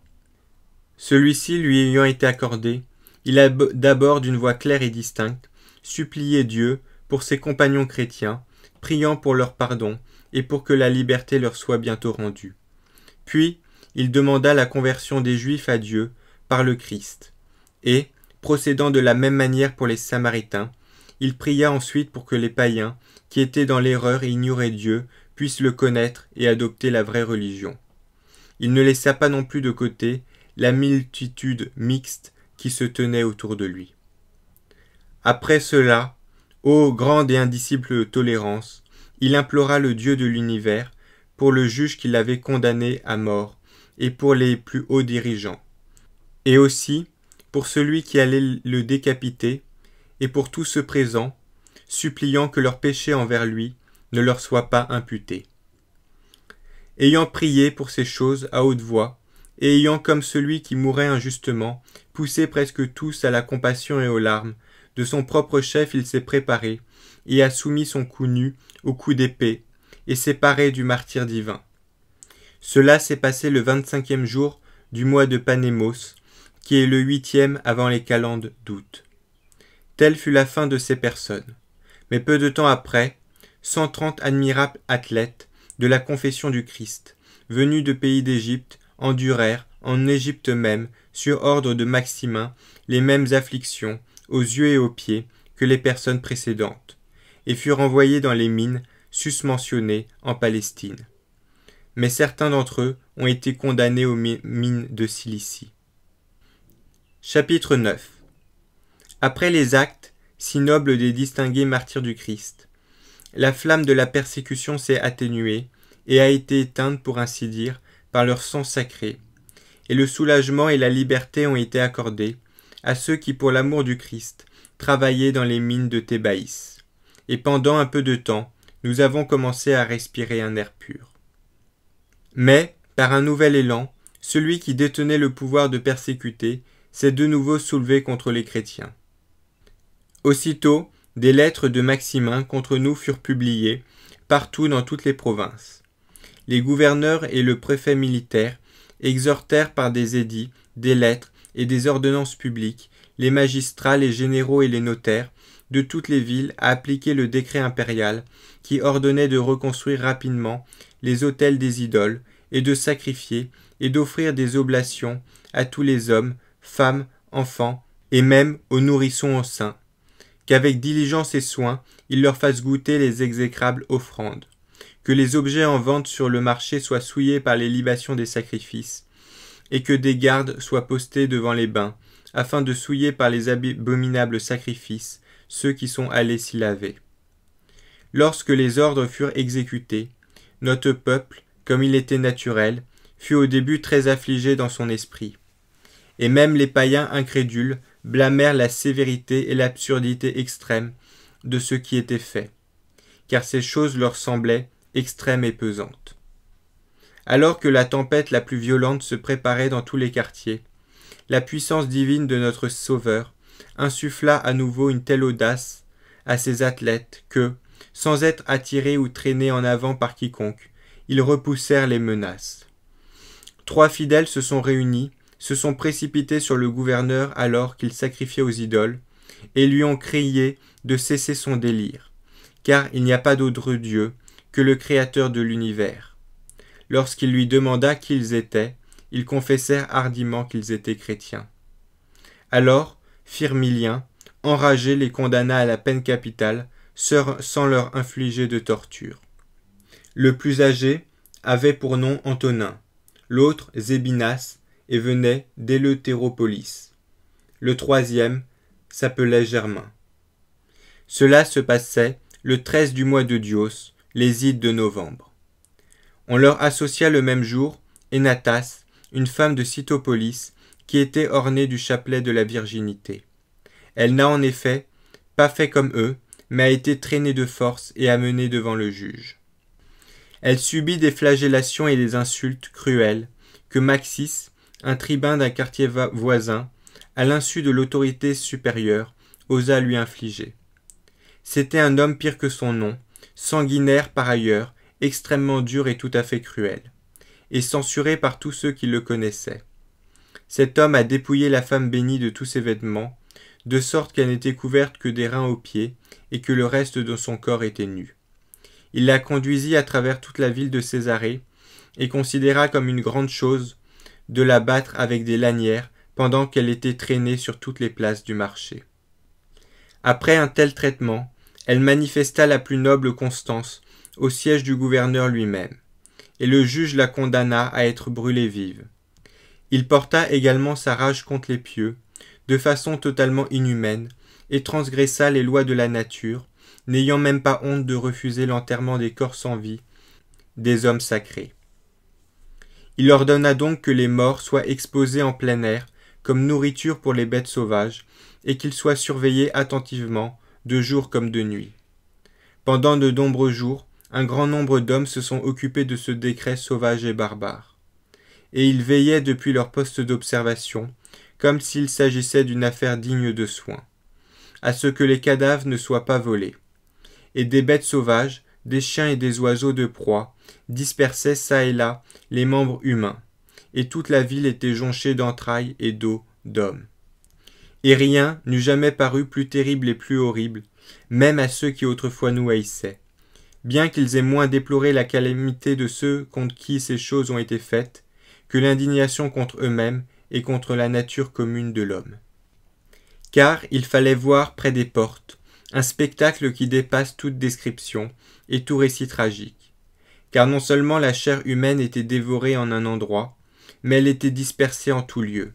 Celui-ci lui ayant été accordé, il a d'abord d'une voix claire et distincte supplié Dieu pour ses compagnons chrétiens, priant pour leur pardon et pour que la liberté leur soit bientôt rendue. Puis, il demanda la conversion des Juifs à Dieu par le Christ, et, procédant de la même manière pour les Samaritains, il pria ensuite pour que les païens, qui étaient dans l'erreur et ignoraient Dieu, puissent le connaître et adopter la vraie religion. Il ne laissa pas non plus de côté la multitude mixte qui se tenait autour de lui. Après cela, ô grande et indicible tolérance, il implora le Dieu de l'univers pour le juge qui l'avait condamné à mort et pour les plus hauts dirigeants, et aussi pour celui qui allait le décapiter et pour tous ceux présents, suppliant que leur péché envers lui ne leur soit pas imputé. Ayant prié pour ces choses à haute voix, et ayant comme celui qui mourait injustement, poussé presque tous à la compassion et aux larmes, de son propre chef il s'est préparé, et a soumis son cou nu au coup d'épée, et séparé du martyr divin. Cela s'est passé le vingt-cinquième jour du mois de Panémos, qui est le huitième avant les calendes d'août. Telle fut la fin de ces personnes. Mais peu de temps après, cent trente admirables athlètes de la confession du Christ, venus de pays d'Égypte, endurèrent, en Égypte même, sur ordre de Maximin, les mêmes afflictions, aux yeux et aux pieds, que les personnes précédentes, et furent envoyés dans les mines, susmentionnés en Palestine. Mais certains d'entre eux ont été condamnés aux mines de Cilicie. Chapitre neuf. Après les actes, si nobles des distingués martyrs du Christ, la flamme de la persécution s'est atténuée et a été éteinte, pour ainsi dire, par leur sang sacré, et le soulagement et la liberté ont été accordés à ceux qui, pour l'amour du Christ, travaillaient dans les mines de Thébaïs. Et pendant un peu de temps, nous avons commencé à respirer un air pur. Mais, par un nouvel élan, celui qui détenait le pouvoir de persécuter s'est de nouveau soulevé contre les chrétiens. Aussitôt, des lettres de Maximin contre nous furent publiées partout dans toutes les provinces. Les gouverneurs et le préfet militaire exhortèrent par des édits, des lettres et des ordonnances publiques les magistrats, les généraux et les notaires de toutes les villes à appliquer le décret impérial qui ordonnait de reconstruire rapidement les autels des idoles et de sacrifier et d'offrir des oblations à tous les hommes, femmes, enfants et même aux nourrissons enceints, qu'avec diligence et soin ils leur fassent goûter les exécrables offrandes, que les objets en vente sur le marché soient souillés par les libations des sacrifices, et que des gardes soient postés devant les bains, afin de souiller par les abominables sacrifices ceux qui sont allés s'y laver. Lorsque les ordres furent exécutés, notre peuple, comme il était naturel, fut au début très affligé dans son esprit. Et même les païens incrédules blâmèrent la sévérité et l'absurdité extrême de ce qui était fait, car ces choses leur semblaient extrêmes et pesantes. Alors que la tempête la plus violente se préparait dans tous les quartiers, la puissance divine de notre Sauveur insuffla à nouveau une telle audace à ces athlètes que, sans être attirés ou traînés en avant par quiconque, ils repoussèrent les menaces. Trois fidèles se sont réunis, se sont précipités sur le gouverneur alors qu'il sacrifiait aux idoles, et lui ont crié de cesser son délire, car il n'y a pas d'autre Dieu que le Créateur de l'univers. Lorsqu'il lui demanda qui ils étaient, ils confessèrent hardiment qu'ils étaient chrétiens. Alors, Firmilien, enragé, les condamna à la peine capitale, sans leur infliger de torture. Le plus âgé avait pour nom Antonin, l'autre Zébinas, et venait d'Éleutéropolis. Le troisième s'appelait Germain. Cela se passait le treize du mois de Dios, les ides de novembre. On leur associa le même jour Énatas, une femme de Cytopolis, qui était ornée du chapelet de la virginité. Elle n'a en effet pas fait comme eux, mais a été traînée de force et amenée devant le juge. Elle subit des flagellations et des insultes cruelles que Maxis, un tribun d'un quartier voisin, à l'insu de l'autorité supérieure, osa lui infliger. C'était un homme pire que son nom, sanguinaire par ailleurs, extrêmement dur et tout à fait cruel, et censuré par tous ceux qui le connaissaient. Cet homme a dépouillé la femme bénie de tous ses vêtements, de sorte qu'elle n'était couverte que des reins aux pieds et que le reste de son corps était nu. Il la conduisit à travers toute la ville de Césarée et considéra comme une grande chose de la battre avec des lanières pendant qu'elle était traînée sur toutes les places du marché. Après un tel traitement, elle manifesta la plus noble constance au siège du gouverneur lui-même, et le juge la condamna à être brûlée vive. Il porta également sa rage contre les pieux, de façon totalement inhumaine, et transgressa les lois de la nature, n'ayant même pas honte de refuser l'enterrement des corps sans vie, des hommes sacrés. Il ordonna donc que les morts soient exposés en plein air, comme nourriture pour les bêtes sauvages, et qu'ils soient surveillés attentivement, de jour comme de nuit. Pendant de nombreux jours, un grand nombre d'hommes se sont occupés de ce décret sauvage et barbare, et ils veillaient depuis leur poste d'observation, comme s'il s'agissait d'une affaire digne de soin, à ce que les cadavres ne soient pas volés. Et des bêtes sauvages, des chiens et des oiseaux de proie, dispersaient çà et là les membres humains, et toute la ville était jonchée d'entrailles et d'os d'hommes. et rien n'eût jamais paru plus terrible et plus horrible, même à ceux qui autrefois nous haïssaient. Bien qu'ils aient moins déploré la calamité de ceux contre qui ces choses ont été faites, que l'indignation contre eux-mêmes et contre la nature commune de l'homme. Car il fallait voir près des portes un spectacle qui dépasse toute description et tout récit tragique. Car non seulement la chair humaine était dévorée en un endroit, mais elle était dispersée en tout lieu.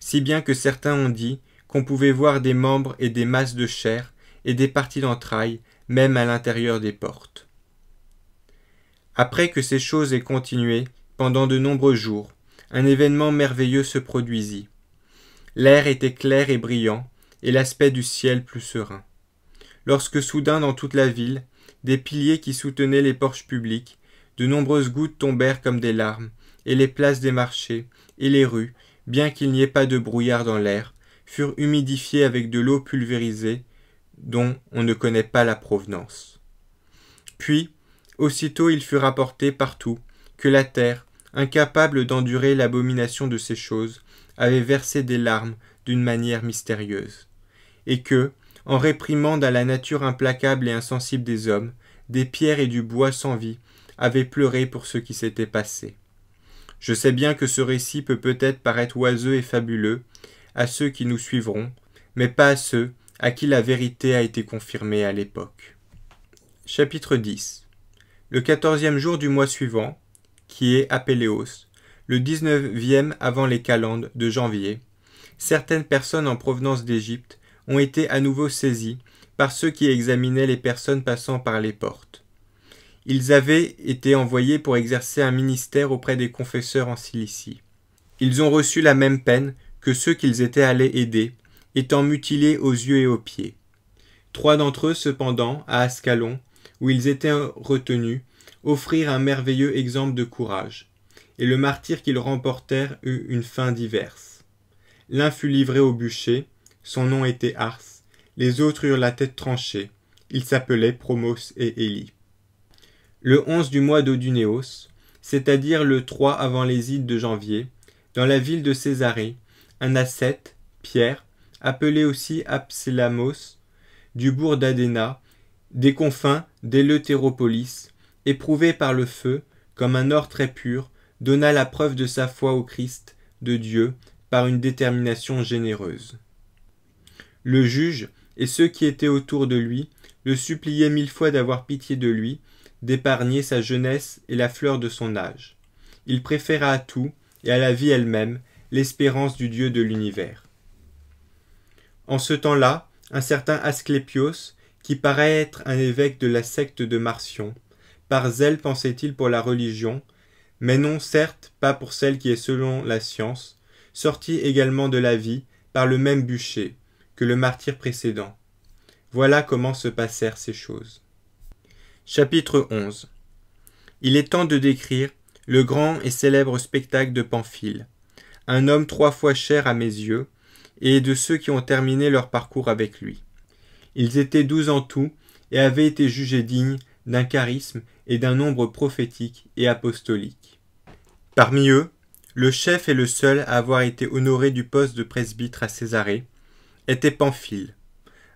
Si bien que certains ont dit qu'on pouvait voir des membres et des masses de chair et des parties d'entrailles, même à l'intérieur des portes. Après que ces choses aient continué, pendant de nombreux jours, un événement merveilleux se produisit. L'air était clair et brillant, et l'aspect du ciel plus serein. Lorsque soudain dans toute la ville, des piliers qui soutenaient les porches publiques, de nombreuses gouttes tombèrent comme des larmes, et les places des marchés, et les rues, bien qu'il n'y ait pas de brouillard dans l'air, furent humidifiées avec de l'eau pulvérisée, dont on ne connaît pas la provenance. Puis, aussitôt il fut rapporté partout que la terre, incapable d'endurer l'abomination de ces choses, avait versé des larmes d'une manière mystérieuse, et que, en réprimande à la nature implacable et insensible des hommes, des pierres et du bois sans vie avaient pleuré pour ce qui s'était passé. Je sais bien que ce récit peut peut-être paraître oiseux et fabuleux à ceux qui nous suivront, mais pas à ceux à qui la vérité a été confirmée à l'époque. Chapitre dix. Le quatorzième jour du mois suivant, qui est Apelléos, le dix-neuvième avant les calendes de janvier, certaines personnes en provenance d'Égypte ont été à nouveau saisies par ceux qui examinaient les personnes passant par les portes. Ils avaient été envoyés pour exercer un ministère auprès des confesseurs en Cilicie. Ils ont reçu la même peine que ceux qu'ils étaient allés aider, étant mutilés aux yeux et aux pieds. Trois d'entre eux, cependant, à Ascalon, où ils étaient retenus, offrirent un merveilleux exemple de courage, et le martyre qu'ils remportèrent eut une fin diverse. L'un fut livré au bûcher, son nom était Ars, les autres eurent la tête tranchée, ils s'appelaient Promos et Élie. Le onze du mois d'Odunéos, c'est-à-dire le trois avant les ides de janvier, dans la ville de Césarée, un ascète, Pierre, appelé aussi Absélamos, du bourg d'Adéna, des confins d'Eleutéropolis, éprouvé par le feu, comme un or très pur, donna la preuve de sa foi au Christ, de Dieu, par une détermination généreuse. Le juge et ceux qui étaient autour de lui le suppliaient mille fois d'avoir pitié de lui, d'épargner sa jeunesse et la fleur de son âge. Il préféra à tout, et à la vie elle-même, l'espérance du Dieu de l'univers. En ce temps-là, un certain Asclépios, qui paraît être un évêque de la secte de Marcion, par zèle pensait-il pour la religion, mais non certes pas pour celle qui est selon la science, sortit également de la vie par le même bûcher que le martyr précédent. Voilà comment se passèrent ces choses. Chapitre onze. Il est temps de décrire le grand et célèbre spectacle de Pamphile, un homme trois fois cher à mes yeux, et de ceux qui ont terminé leur parcours avec lui. Ils étaient douze en tout et avaient été jugés dignes d'un charisme et d'un nombre prophétique et apostolique. Parmi eux, le chef et le seul à avoir été honoré du poste de presbytre à Césarée était Pamphile,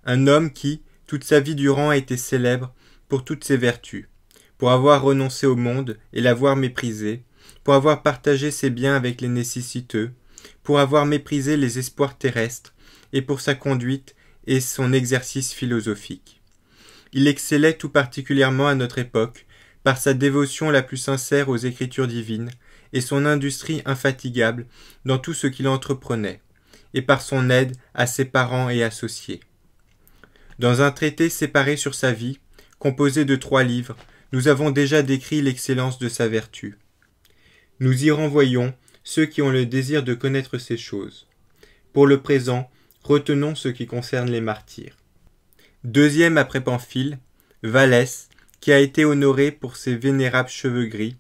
un homme qui, toute sa vie durant, a été célèbre pour toutes ses vertus, pour avoir renoncé au monde et l'avoir méprisé, pour avoir partagé ses biens avec les nécessiteux, pour avoir méprisé les espoirs terrestres, et pour sa conduite et son exercice philosophique. Il excellait tout particulièrement à notre époque par sa dévotion la plus sincère aux Écritures divines et son industrie infatigable dans tout ce qu'il entreprenait, et par son aide à ses parents et associés. Dans un traité séparé sur sa vie, composé de trois livres, nous avons déjà décrit l'excellence de sa vertu. Nous y renvoyons ceux qui ont le désir de connaître ces choses. Pour le présent, retenons ce qui concerne les martyrs. Deuxième après Pamphile, Valès, qui a été honoré pour ses vénérables cheveux gris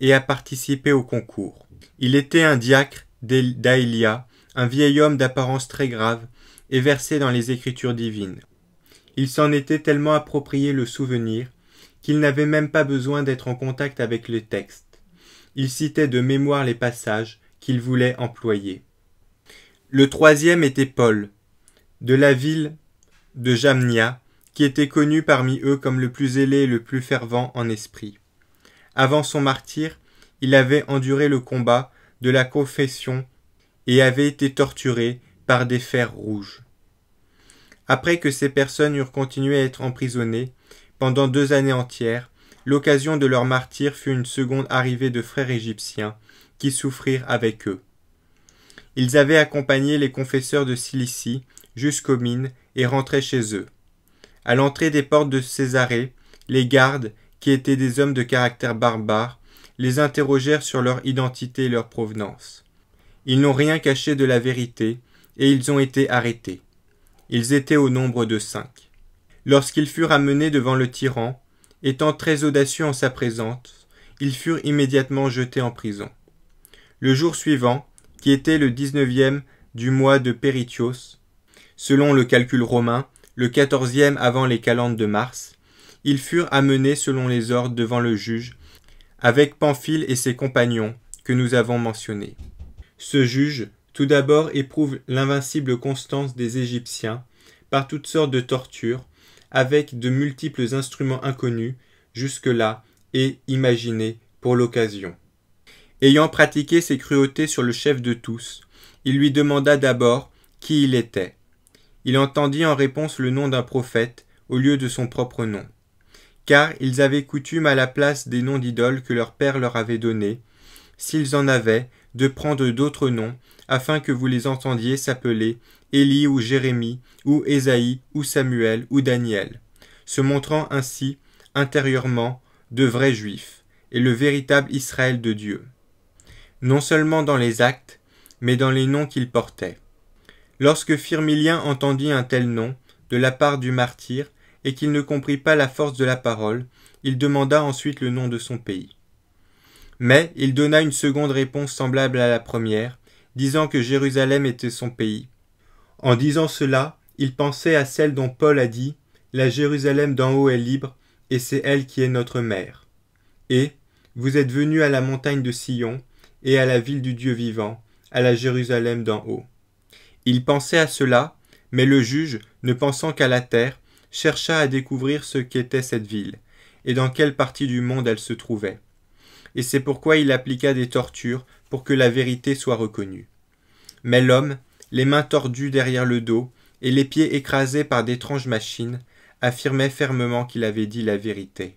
et a participé au concours. Il était un diacre d'Aélia, un vieil homme d'apparence très grave et versé dans les Écritures divines. Il s'en était tellement approprié le souvenir qu'il n'avait même pas besoin d'être en contact avec les textes. Il citait de mémoire les passages qu'il voulait employer. Le troisième était Paul, de la ville de Jamnia, qui était connu parmi eux comme le plus zélé et le plus fervent en esprit. Avant son martyre, il avait enduré le combat de la confession et avait été torturé par des fers rouges. Après que ces personnes eurent continué à être emprisonnées pendant deux années entières, l'occasion de leur martyre fut une seconde arrivée de frères égyptiens qui souffrirent avec eux. Ils avaient accompagné les confesseurs de Cilicie jusqu'aux mines et rentraient chez eux. À l'entrée des portes de Césarée, les gardes, qui étaient des hommes de caractère barbare, les interrogèrent sur leur identité et leur provenance. Ils n'ont rien caché de la vérité, et ils ont été arrêtés. Ils étaient au nombre de cinq. Lorsqu'ils furent amenés devant le tyran, étant très audacieux en sa présence, ils furent immédiatement jetés en prison. Le jour suivant, qui était le dix-neuvième du mois de Péritios, selon le calcul romain, le quatorzième avant les calendes de mars, ils furent amenés selon les ordres devant le juge, avec Pamphile et ses compagnons que nous avons mentionnés. Ce juge, tout d'abord, éprouve l'invincible constance des Égyptiens par toutes sortes de tortures, avec de multiples instruments inconnus, jusque-là et imaginés pour l'occasion. Ayant pratiqué ses cruautés sur le chef de tous, il lui demanda d'abord qui il était. Il entendit en réponse le nom d'un prophète au lieu de son propre nom, car ils avaient coutume à la place des noms d'idoles que leur père leur avait donnés, s'ils en avaient, de prendre d'autres noms, afin que vous les entendiez s'appeler Élie ou Jérémie, ou Ésaïe, ou Samuel, ou Daniel, se montrant ainsi, intérieurement, de vrais Juifs, et le véritable Israël de Dieu, non seulement dans les actes, mais dans les noms qu'ils portaient. Lorsque Firmilien entendit un tel nom, de la part du martyr, et qu'il ne comprit pas la force de la parole, il demanda ensuite le nom de son pays. Mais il donna une seconde réponse semblable à la première, disant que Jérusalem était son pays. En disant cela, il pensait à celle dont Paul a dit « La Jérusalem d'en haut est libre, et c'est elle qui est notre mère. » Et « Vous êtes venus à la montagne de Sion, et à la ville du Dieu vivant, à la Jérusalem d'en haut. » Il pensait à cela, mais le juge, ne pensant qu'à la terre, chercha à découvrir ce qu'était cette ville, et dans quelle partie du monde elle se trouvait. Et c'est pourquoi il appliqua des tortures pour que la vérité soit reconnue. Mais l'homme, les mains tordues derrière le dos, et les pieds écrasés par d'étranges machines, affirmait fermement qu'il avait dit la vérité.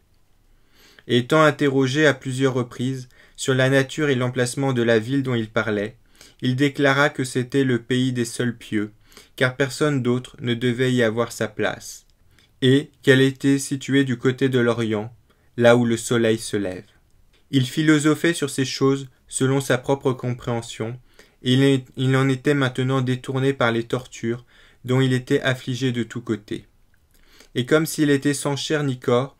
Et étant interrogé à plusieurs reprises sur la nature et l'emplacement de la ville dont il parlait, il déclara que c'était le pays des seuls pieux, car personne d'autre ne devait y avoir sa place, et qu'elle était située du côté de l'Orient, là où le soleil se lève. Il philosophait sur ces choses selon sa propre compréhension, et il, est, il en était maintenant détourné par les tortures dont il était affligé de tous côtés. Et comme s'il était sans chair ni corps,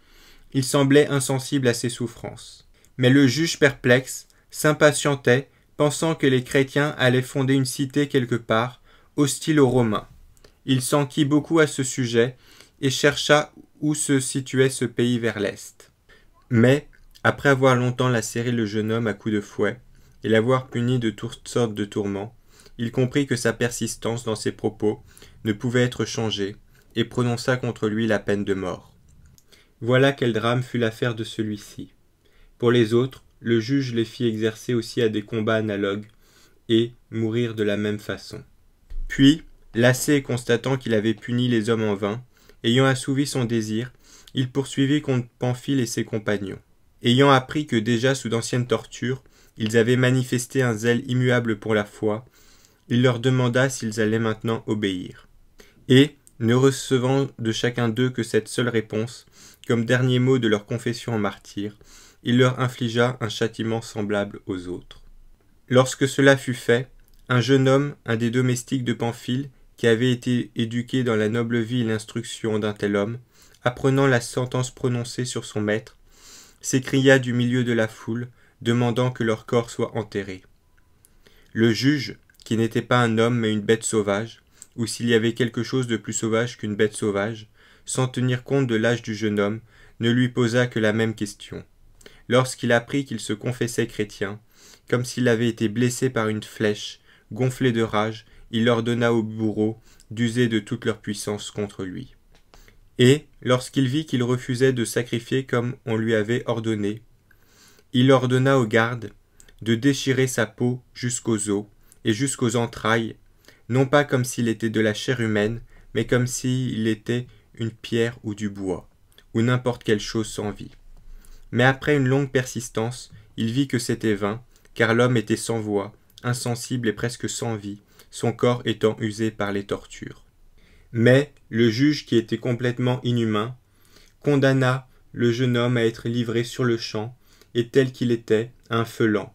il semblait insensible à ses souffrances. Mais le juge perplexe s'impatientait, pensant que les chrétiens allaient fonder une cité quelque part, hostile aux Romains. Il s'enquit beaucoup à ce sujet et chercha où se situait ce pays vers l'est. Mais, après avoir longtemps lacéré le jeune homme à coups de fouet et l'avoir puni de toutes sortes de tourments, il comprit que sa persistance dans ses propos ne pouvait être changée et prononça contre lui la peine de mort. Voilà quel drame fut l'affaire de celui-ci. Pour les autres, le juge les fit exercer aussi à des combats analogues et mourir de la même façon. Puis, lassé et constatant qu'il avait puni les hommes en vain, ayant assouvi son désir, il poursuivit contre Pamphile et ses compagnons. Ayant appris que déjà sous d'anciennes tortures, ils avaient manifesté un zèle immuable pour la foi, il leur demanda s'ils allaient maintenant obéir. Et, ne recevant de chacun d'eux que cette seule réponse, comme dernier mot de leur confession en martyr, il leur infligea un châtiment semblable aux autres. Lorsque cela fut fait, un jeune homme, un des domestiques de Pamphile, qui avait été éduqué dans la noble vie et l'instruction d'un tel homme, apprenant la sentence prononcée sur son maître, s'écria du milieu de la foule, demandant que leur corps soit enterré. Le juge, qui n'était pas un homme mais une bête sauvage, ou s'il y avait quelque chose de plus sauvage qu'une bête sauvage, sans tenir compte de l'âge du jeune homme, ne lui posa que la même question. Lorsqu'il apprit qu'il se confessait chrétien, comme s'il avait été blessé par une flèche, gonflé de rage, il ordonna au bourreau d'user de toute leur puissance contre lui. Et, lorsqu'il vit qu'il refusait de sacrifier comme on lui avait ordonné, il ordonna aux gardes de déchirer sa peau jusqu'aux os et jusqu'aux entrailles, non pas comme s'il était de la chair humaine, mais comme s'il était une pierre ou du bois, ou n'importe quelle chose sans vie. Mais après une longue persistance, il vit que c'était vain, car l'homme était sans voix, insensible et presque sans vie, son corps étant usé par les tortures. Mais le juge, qui était complètement inhumain, condamna le jeune homme à être livré sur le champ, et tel qu'il était, un feu lent.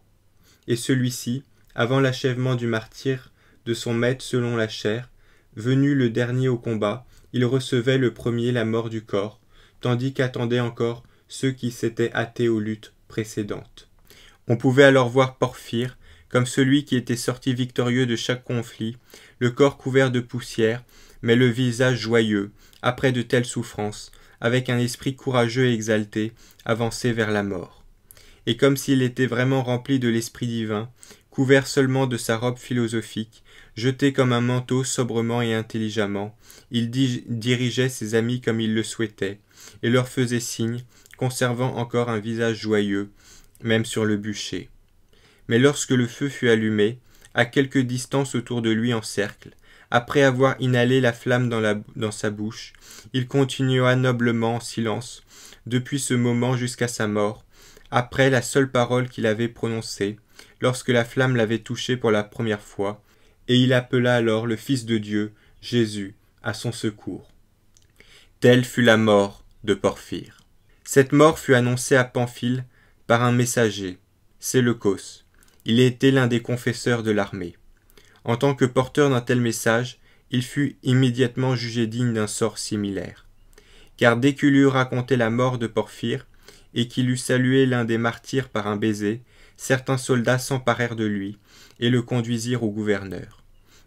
Et celui-ci, avant l'achèvement du martyre de son maître selon la chair, venu le dernier au combat, il recevait le premier la mort du corps, tandis qu'attendaient encore ceux qui s'étaient hâtés aux luttes précédentes. On pouvait alors voir Porphyre, comme celui qui était sorti victorieux de chaque conflit, le corps couvert de poussière, mais le visage joyeux, après de telles souffrances, avec un esprit courageux et exalté, avancé vers la mort. Et comme s'il était vraiment rempli de l'esprit divin, couvert seulement de sa robe philosophique, jeté comme un manteau sobrement et intelligemment, il dirigeait ses amis comme il le souhaitait, et leur faisait signe, conservant encore un visage joyeux, même sur le bûcher. Mais lorsque le feu fut allumé, à quelque distance autour de lui en cercle, après avoir inhalé la flamme dans, la, dans sa bouche, il continua noblement en silence, depuis ce moment jusqu'à sa mort, après la seule parole qu'il avait prononcée, lorsque la flamme l'avait touché pour la première fois, et il appela alors le Fils de Dieu, Jésus, à son secours. Telle fut la mort de Porphyre. Cette mort fut annoncée à Pamphile par un messager, Seleucus. Il était l'un des confesseurs de l'armée. En tant que porteur d'un tel message, il fut immédiatement jugé digne d'un sort similaire. Car dès qu'il eut raconté la mort de Porphyre, et qu'il eut salué l'un des martyrs par un baiser, certains soldats s'emparèrent de lui et le conduisirent au gouverneur.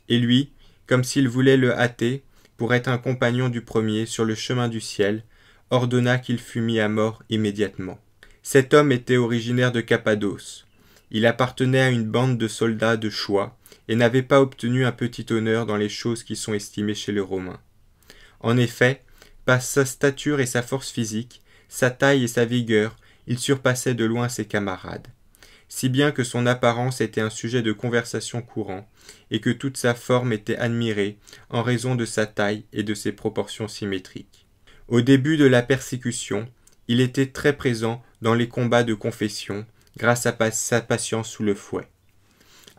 Et lui, comme s'il voulait le hâter pour être un compagnon du premier sur le chemin du ciel, ordonna qu'il fût mis à mort immédiatement. Cet homme était originaire de Cappadoce. Il appartenait à une bande de soldats de choix et n'avait pas obtenu un petit honneur dans les choses qui sont estimées chez les Romains. En effet, par sa stature et sa force physique, sa taille et sa vigueur, il surpassait de loin ses camarades, si bien que son apparence était un sujet de conversation courant, et que toute sa forme était admirée en raison de sa taille et de ses proportions symétriques. Au début de la persécution, il était très présent dans les combats de confession, grâce à sa patience sous le fouet.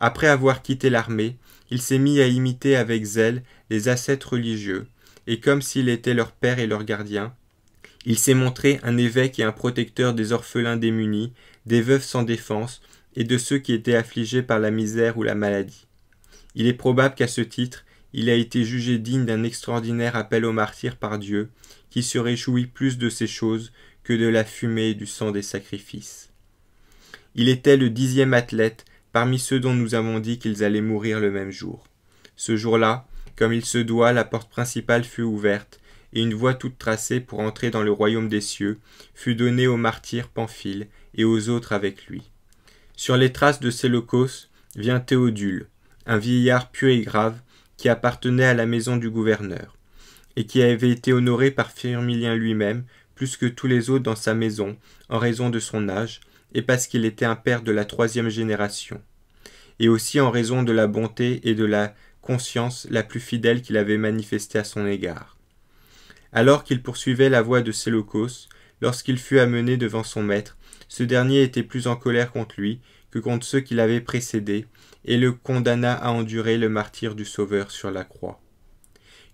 Après avoir quitté l'armée, il s'est mis à imiter avec zèle les ascètes religieux, et comme s'il était leur père et leur gardien, il s'est montré un évêque et un protecteur des orphelins démunis, des veuves sans défense et de ceux qui étaient affligés par la misère ou la maladie. Il est probable qu'à ce titre, il a été jugé digne d'un extraordinaire appel au martyr par Dieu, qui se réjouit plus de ces choses que de la fumée et du sang des sacrifices. Il était le dixième athlète parmi ceux dont nous avons dit qu'ils allaient mourir le même jour. Ce jour-là, comme il se doit, la porte principale fut ouverte, et une voie toute tracée pour entrer dans le royaume des cieux fut donnée au martyr Pamphile et aux autres avec lui. Sur les traces de Seleucus vient Théodule, un vieillard pieux et grave qui appartenait à la maison du gouverneur, et qui avait été honoré par Firmilien lui-même plus que tous les autres dans sa maison en raison de son âge et parce qu'il était un père de la troisième génération, et aussi en raison de la bonté et de la conscience la plus fidèle qu'il avait manifestée à son égard. Alors qu'il poursuivait la voie de Seleucus, lorsqu'il fut amené devant son maître, ce dernier était plus en colère contre lui que contre ceux qui l'avaient précédé, et le condamna à endurer le martyre du Sauveur sur la croix.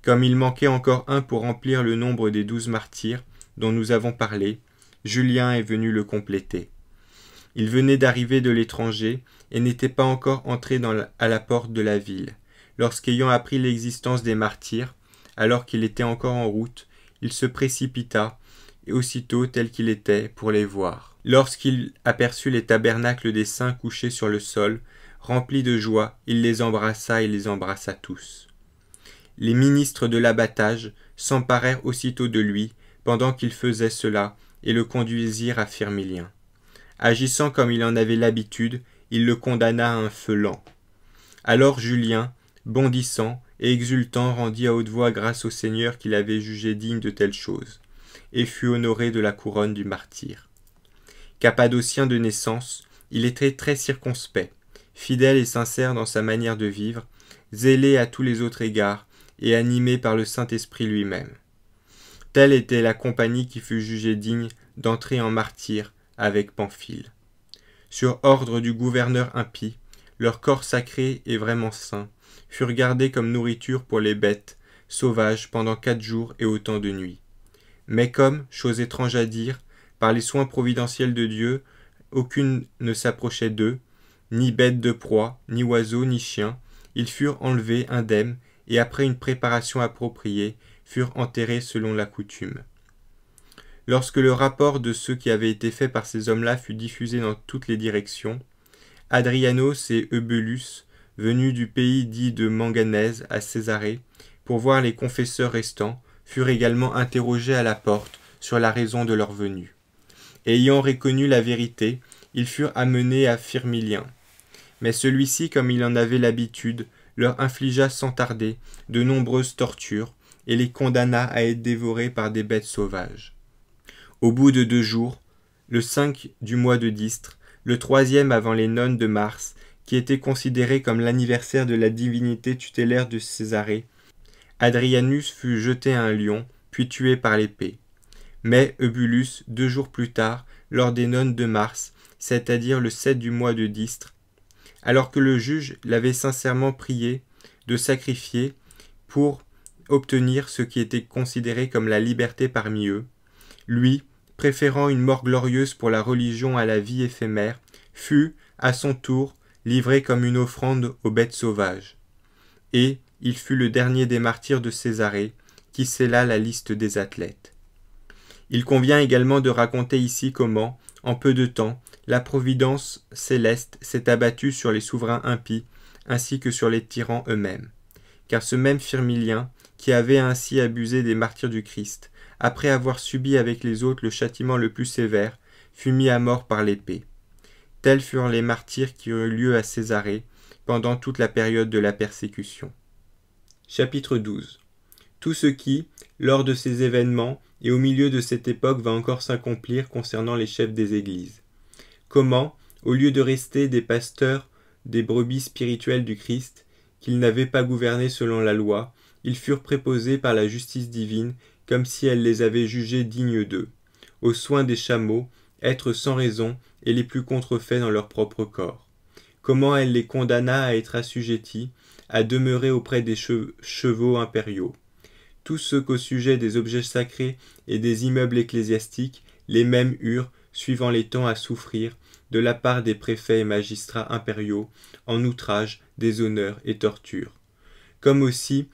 Comme il manquait encore un pour remplir le nombre des douze martyrs dont nous avons parlé, Julien est venu le compléter. Il venait d'arriver de l'étranger et n'était pas encore entré dans la, à la porte de la ville, lorsqu'ayant appris l'existence des martyrs, alors qu'il était encore en route, il se précipita, et aussitôt tel qu'il était, pour les voir. Lorsqu'il aperçut les tabernacles des saints couchés sur le sol, remplis de joie, il les embrassa et les embrassa tous. Les ministres de l'abattage s'emparèrent aussitôt de lui, pendant qu'il faisait cela, et le conduisirent à Firmilien. Agissant comme il en avait l'habitude, il le condamna à un feu lent. Alors Julien, bondissant, et exultant rendit à haute voix grâce au Seigneur qui l'avait jugé digne de telles choses, et fut honoré de la couronne du martyr. Cappadocien de naissance, il était très circonspect, fidèle et sincère dans sa manière de vivre, zélé à tous les autres égards, et animé par le Saint-Esprit lui-même. Telle était la compagnie qui fut jugée digne d'entrer en martyr avec Pamphile. Sur ordre du gouverneur impie, leurs corps sacrés et vraiment saints furent gardés comme nourriture pour les bêtes sauvages pendant quatre jours et autant de nuits. Mais comme, chose étrange à dire, par les soins providentiels de Dieu, aucune ne s'approchait d'eux, ni bêtes de proie, ni oiseaux, ni chiens, ils furent enlevés indemnes et après une préparation appropriée, furent enterrés selon la coutume. Lorsque le rapport de ce qui avait été fait par ces hommes-là fut diffusé dans toutes les directions, Adrianos et Eubulus, venus du pays dit de Manganèse à Césarée, pour voir les confesseurs restants, furent également interrogés à la porte sur la raison de leur venue. Ayant reconnu la vérité, ils furent amenés à Firmilien. Mais celui-ci, comme il en avait l'habitude, leur infligea sans tarder de nombreuses tortures et les condamna à être dévorés par des bêtes sauvages. Au bout de deux jours, le cinq du mois de Distre, le troisième avant les nonnes de mars, qui était considéré comme l'anniversaire de la divinité tutélaire de Césarée, Adrianus fut jeté à un lion, puis tué par l'épée. Mais Eubulus, deux jours plus tard, lors des nonnes de mars, c'est-à-dire le sept du mois de Distre, alors que le juge l'avait sincèrement prié de sacrifier pour obtenir ce qui était considéré comme la liberté parmi eux, lui, préférant une mort glorieuse pour la religion à la vie éphémère, fut, à son tour, livré comme une offrande aux bêtes sauvages. Et il fut le dernier des martyrs de Césarée, qui scella la liste des athlètes. Il convient également de raconter ici comment, en peu de temps, la providence céleste s'est abattue sur les souverains impies, ainsi que sur les tyrans eux-mêmes. Car ce même Firmilien, qui avait ainsi abusé des martyrs du Christ, après avoir subi avec les autres le châtiment le plus sévère, fut mis à mort par l'épée. Tels furent les martyrs qui eurent lieu à Césarée pendant toute la période de la persécution. Chapitre douze. Tout ce qui, lors de ces événements et au milieu de cette époque, va encore s'accomplir concernant les chefs des églises. Comment, au lieu de rester des pasteurs des brebis spirituelles du Christ, qu'ils n'avaient pas gouvernés selon la loi, ils furent préposés par la justice divine comme si elle les avait jugés dignes d'eux, aux soins des chameaux, être sans raison et les plus contrefaits dans leur propre corps. Comment elle les condamna à être assujettis, à demeurer auprès des che chevaux impériaux. Tous ceux qu'au sujet des objets sacrés et des immeubles ecclésiastiques, les mêmes eurent, suivant les temps à souffrir, de la part des préfets et magistrats impériaux, en outrage, déshonneur et torture. Comme aussi,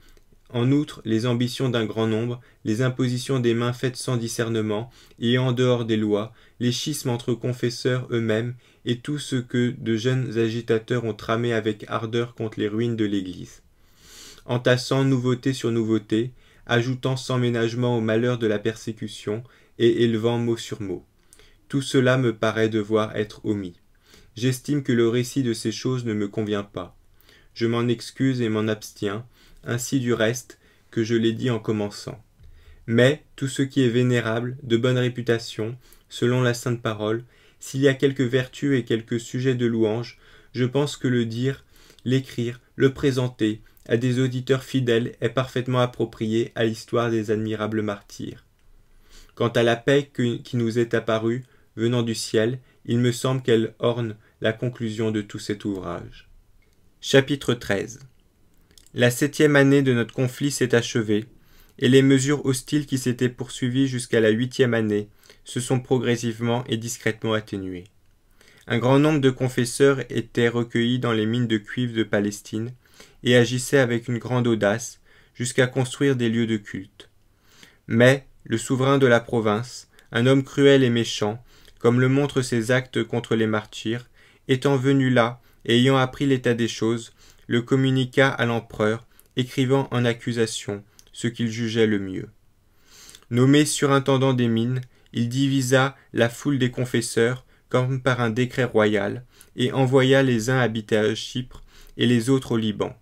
en outre, les ambitions d'un grand nombre, les impositions des mains faites sans discernement et en dehors des lois, les schismes entre confesseurs eux-mêmes et tout ce que de jeunes agitateurs ont tramé avec ardeur contre les ruines de l'Église. Entassant nouveauté sur nouveauté, ajoutant sans ménagement au malheur de la persécution et élevant mot sur mot. Tout cela me paraît devoir être omis. J'estime que le récit de ces choses ne me convient pas. Je m'en excuse et m'en abstiens, ainsi du reste que je l'ai dit en commençant. Mais tout ce qui est vénérable, de bonne réputation, selon la sainte parole, s'il y a quelques vertus et quelques sujets de louange, je pense que le dire, l'écrire, le présenter à des auditeurs fidèles est parfaitement approprié à l'histoire des admirables martyrs. Quant à la paix que, qui nous est apparue, venant du ciel, il me semble qu'elle orne la conclusion de tout cet ouvrage. Chapitre treize. La septième année de notre conflit s'est achevée, et les mesures hostiles qui s'étaient poursuivies jusqu'à la huitième année se sont progressivement et discrètement atténuées. Un grand nombre de confesseurs étaient recueillis dans les mines de cuivre de Palestine et agissaient avec une grande audace jusqu'à construire des lieux de culte. Mais le souverain de la province, un homme cruel et méchant, comme le montrent ses actes contre les martyrs, étant venu là et ayant appris l'état des choses, le communiqua à l'empereur, écrivant en accusation ce qu'il jugeait le mieux. Nommé surintendant des mines, il divisa la foule des confesseurs comme par un décret royal et envoya les uns habiter à Chypre et les autres au Liban,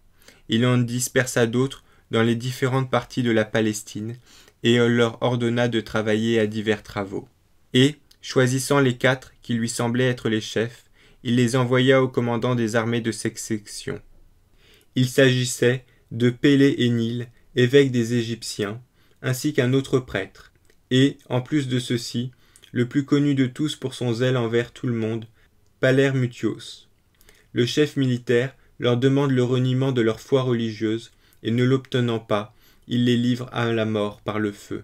il en dispersa d'autres dans les différentes parties de la Palestine, et leur ordonna de travailler à divers travaux. Et, choisissant les quatre qui lui semblaient être les chefs, il les envoya au commandant des armées de ces sections. Il s'agissait de Pélée et Nil, évêque des Égyptiens, ainsi qu'un autre prêtre, et, en plus de ceux-ci, le plus connu de tous pour son zèle envers tout le monde, Palermutios. Le chef militaire leur demande le reniement de leur foi religieuse, et ne l'obtenant pas, il les livre à la mort par le feu.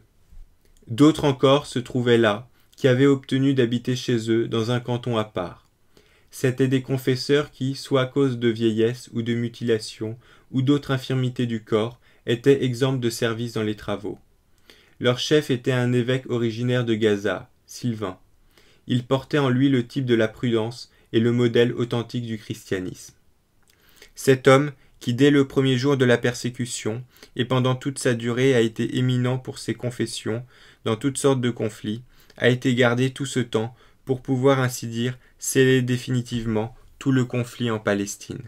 D'autres encore se trouvaient là, qui avaient obtenu d'habiter chez eux dans un canton à part. C'étaient des confesseurs qui, soit à cause de vieillesse ou de mutilation, ou d'autres infirmités du corps, étaient exempts de service dans les travaux. Leur chef était un évêque originaire de Gaza, Sylvain. Il portait en lui le type de la prudence et le modèle authentique du christianisme. Cet homme, qui dès le premier jour de la persécution et pendant toute sa durée a été éminent pour ses confessions dans toutes sortes de conflits, a été gardé tout ce temps pour pouvoir ainsi dire sceller définitivement tout le conflit en Palestine.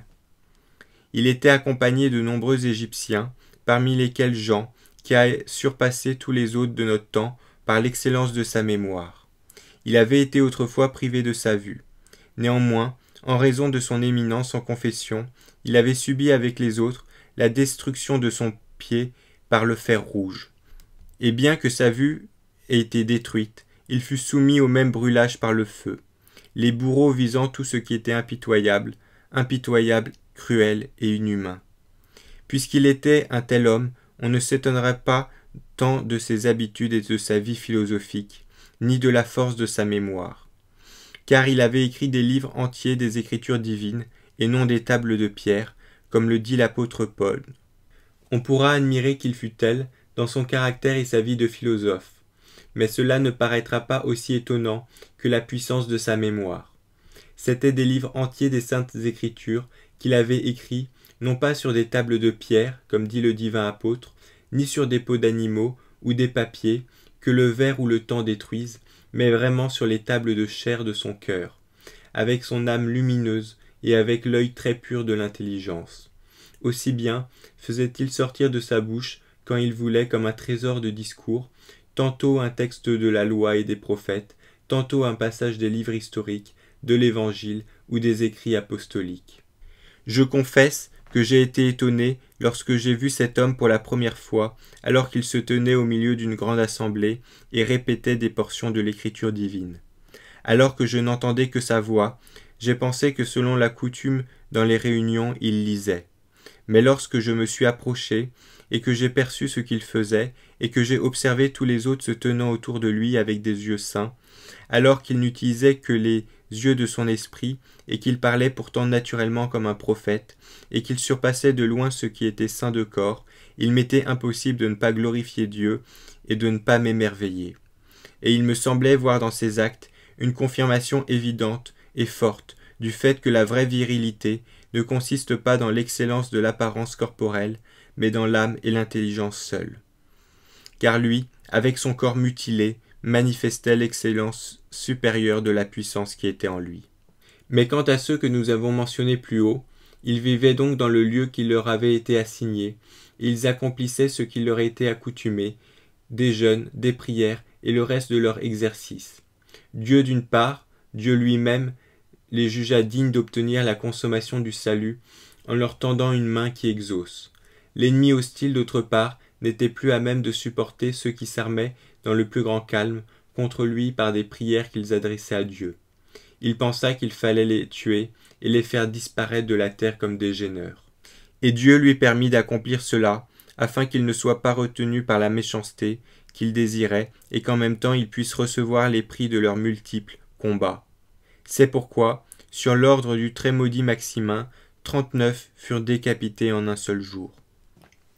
Il était accompagné de nombreux Égyptiens, parmi lesquels Jean, qui a surpassé tous les autres de notre temps par l'excellence de sa mémoire. Il avait été autrefois privé de sa vue. Néanmoins, en raison de son éminence en confession, il avait subi avec les autres la destruction de son pied par le fer rouge. Et bien que sa vue ait été détruite, il fut soumis au même brûlage par le feu, les bourreaux visant tout ce qui était impitoyable, impitoyable, cruel et inhumain. Puisqu'il était un tel homme, on ne s'étonnerait pas tant de ses habitudes et de sa vie philosophique, ni de la force de sa mémoire. Car il avait écrit des livres entiers des Écritures divines, et non des tables de pierre, comme le dit l'apôtre Paul. On pourra admirer qu'il fut tel dans son caractère et sa vie de philosophe, mais cela ne paraîtra pas aussi étonnant que la puissance de sa mémoire. C'étaient des livres entiers des Saintes Écritures qu'il avait écrits, non pas sur des tables de pierre, comme dit le divin apôtre, ni sur des peaux d'animaux ou des papiers que le ver ou le temps détruisent, mais vraiment sur les tables de chair de son cœur, avec son âme lumineuse et avec l'œil très pur de l'intelligence. Aussi bien faisait-il sortir de sa bouche, quand il voulait, comme un trésor de discours, tantôt un texte de la loi et des prophètes, tantôt un passage des livres historiques, de l'Évangile ou des écrits apostoliques. Je confesse que j'ai été étonné lorsque j'ai vu cet homme pour la première fois, alors qu'il se tenait au milieu d'une grande assemblée et répétait des portions de l'Écriture divine. Alors que je n'entendais que sa voix, j'ai pensé que selon la coutume, dans les réunions, il lisait. Mais lorsque je me suis approché, et que j'ai perçu ce qu'il faisait, et que j'ai observé tous les autres se tenant autour de lui avec des yeux saints, alors qu'il n'utilisait que les yeux de son esprit, et qu'il parlait pourtant naturellement comme un prophète, et qu'il surpassait de loin ce qui était saint de corps, il m'était impossible de ne pas glorifier Dieu, et de ne pas m'émerveiller. Et il me semblait voir dans ses actes une confirmation évidente, et forte du fait que la vraie virilité ne consiste pas dans l'excellence de l'apparence corporelle, mais dans l'âme et l'intelligence seules. Car lui, avec son corps mutilé, manifestait l'excellence supérieure de la puissance qui était en lui. Mais quant à ceux que nous avons mentionnés plus haut, ils vivaient donc dans le lieu qui leur avait été assigné, et ils accomplissaient ce qui leur était accoutumé, des jeûnes, des prières et le reste de leur exercice. Dieu d'une part, Dieu lui-même les jugea dignes d'obtenir la consommation du salut en leur tendant une main qui exauce. L'ennemi hostile d'autre part n'était plus à même de supporter ceux qui s'armaient dans le plus grand calme contre lui par des prières qu'ils adressaient à Dieu. Il pensa qu'il fallait les tuer et les faire disparaître de la terre comme des géneurs. Et Dieu lui permit d'accomplir cela afin qu'il ne soit pas retenu par la méchanceté qu'il désirait et qu'en même temps il puisse recevoir les prix de leurs multiples combats. C'est pourquoi, sur l'ordre du très maudit Maximin, trente-neuf furent décapités en un seul jour.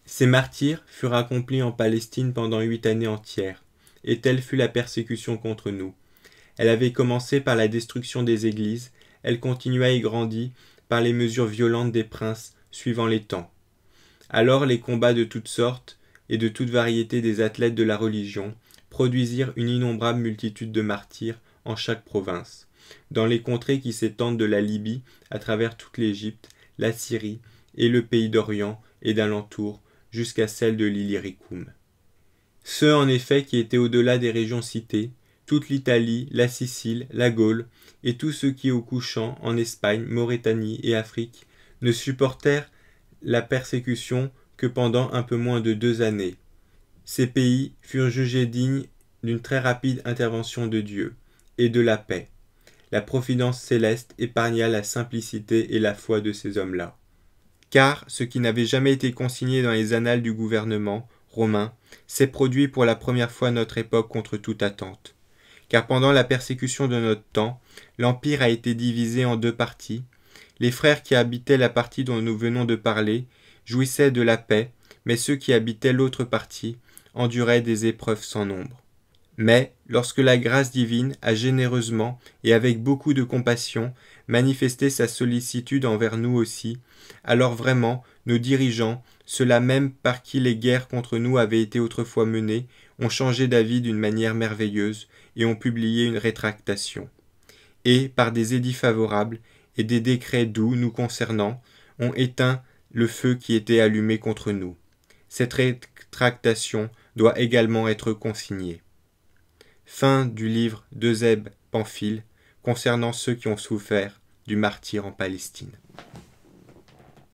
Ces martyrs furent accomplis en Palestine pendant huit années entières, et telle fut la persécution contre nous. Elle avait commencé par la destruction des églises, elle continua et grandit par les mesures violentes des princes suivant les temps. Alors les combats de toutes sortes et de toute variété des athlètes de la religion produisirent une innombrable multitude de martyrs en chaque province, dans les contrées qui s'étendent de la Libye à travers toute l'Égypte, la Syrie et le pays d'Orient et d'alentour, jusqu'à celle de l'Illyricum. Ceux en effet qui étaient au-delà des régions citées, toute l'Italie, la Sicile, la Gaule, et tous ceux qui au couchant, en Espagne, Maurétanie et Afrique, ne supportèrent la persécution que pendant un peu moins de deux années. Ces pays furent jugés dignes d'une très rapide intervention de Dieu et de la paix. La providence céleste épargna la simplicité et la foi de ces hommes-là. Car ce qui n'avait jamais été consigné dans les annales du gouvernement romain s'est produit pour la première fois à notre époque contre toute attente. Car pendant la persécution de notre temps, l'Empire a été divisé en deux parties. Les frères qui habitaient la partie dont nous venons de parler jouissaient de la paix, mais ceux qui habitaient l'autre partie enduraient des épreuves sans nombre. Mais, lorsque la grâce divine a généreusement et avec beaucoup de compassion manifesté sa sollicitude envers nous aussi, alors vraiment, nos dirigeants, ceux-là même par qui les guerres contre nous avaient été autrefois menées, ont changé d'avis d'une manière merveilleuse et ont publié une rétractation. Et, par des édits favorables et des décrets doux nous concernant, ont éteint le feu qui était allumé contre nous. Cette rétractation doit également être consignée. Fin du livre d'Eusèbe Pamphile concernant ceux qui ont souffert du martyre en Palestine.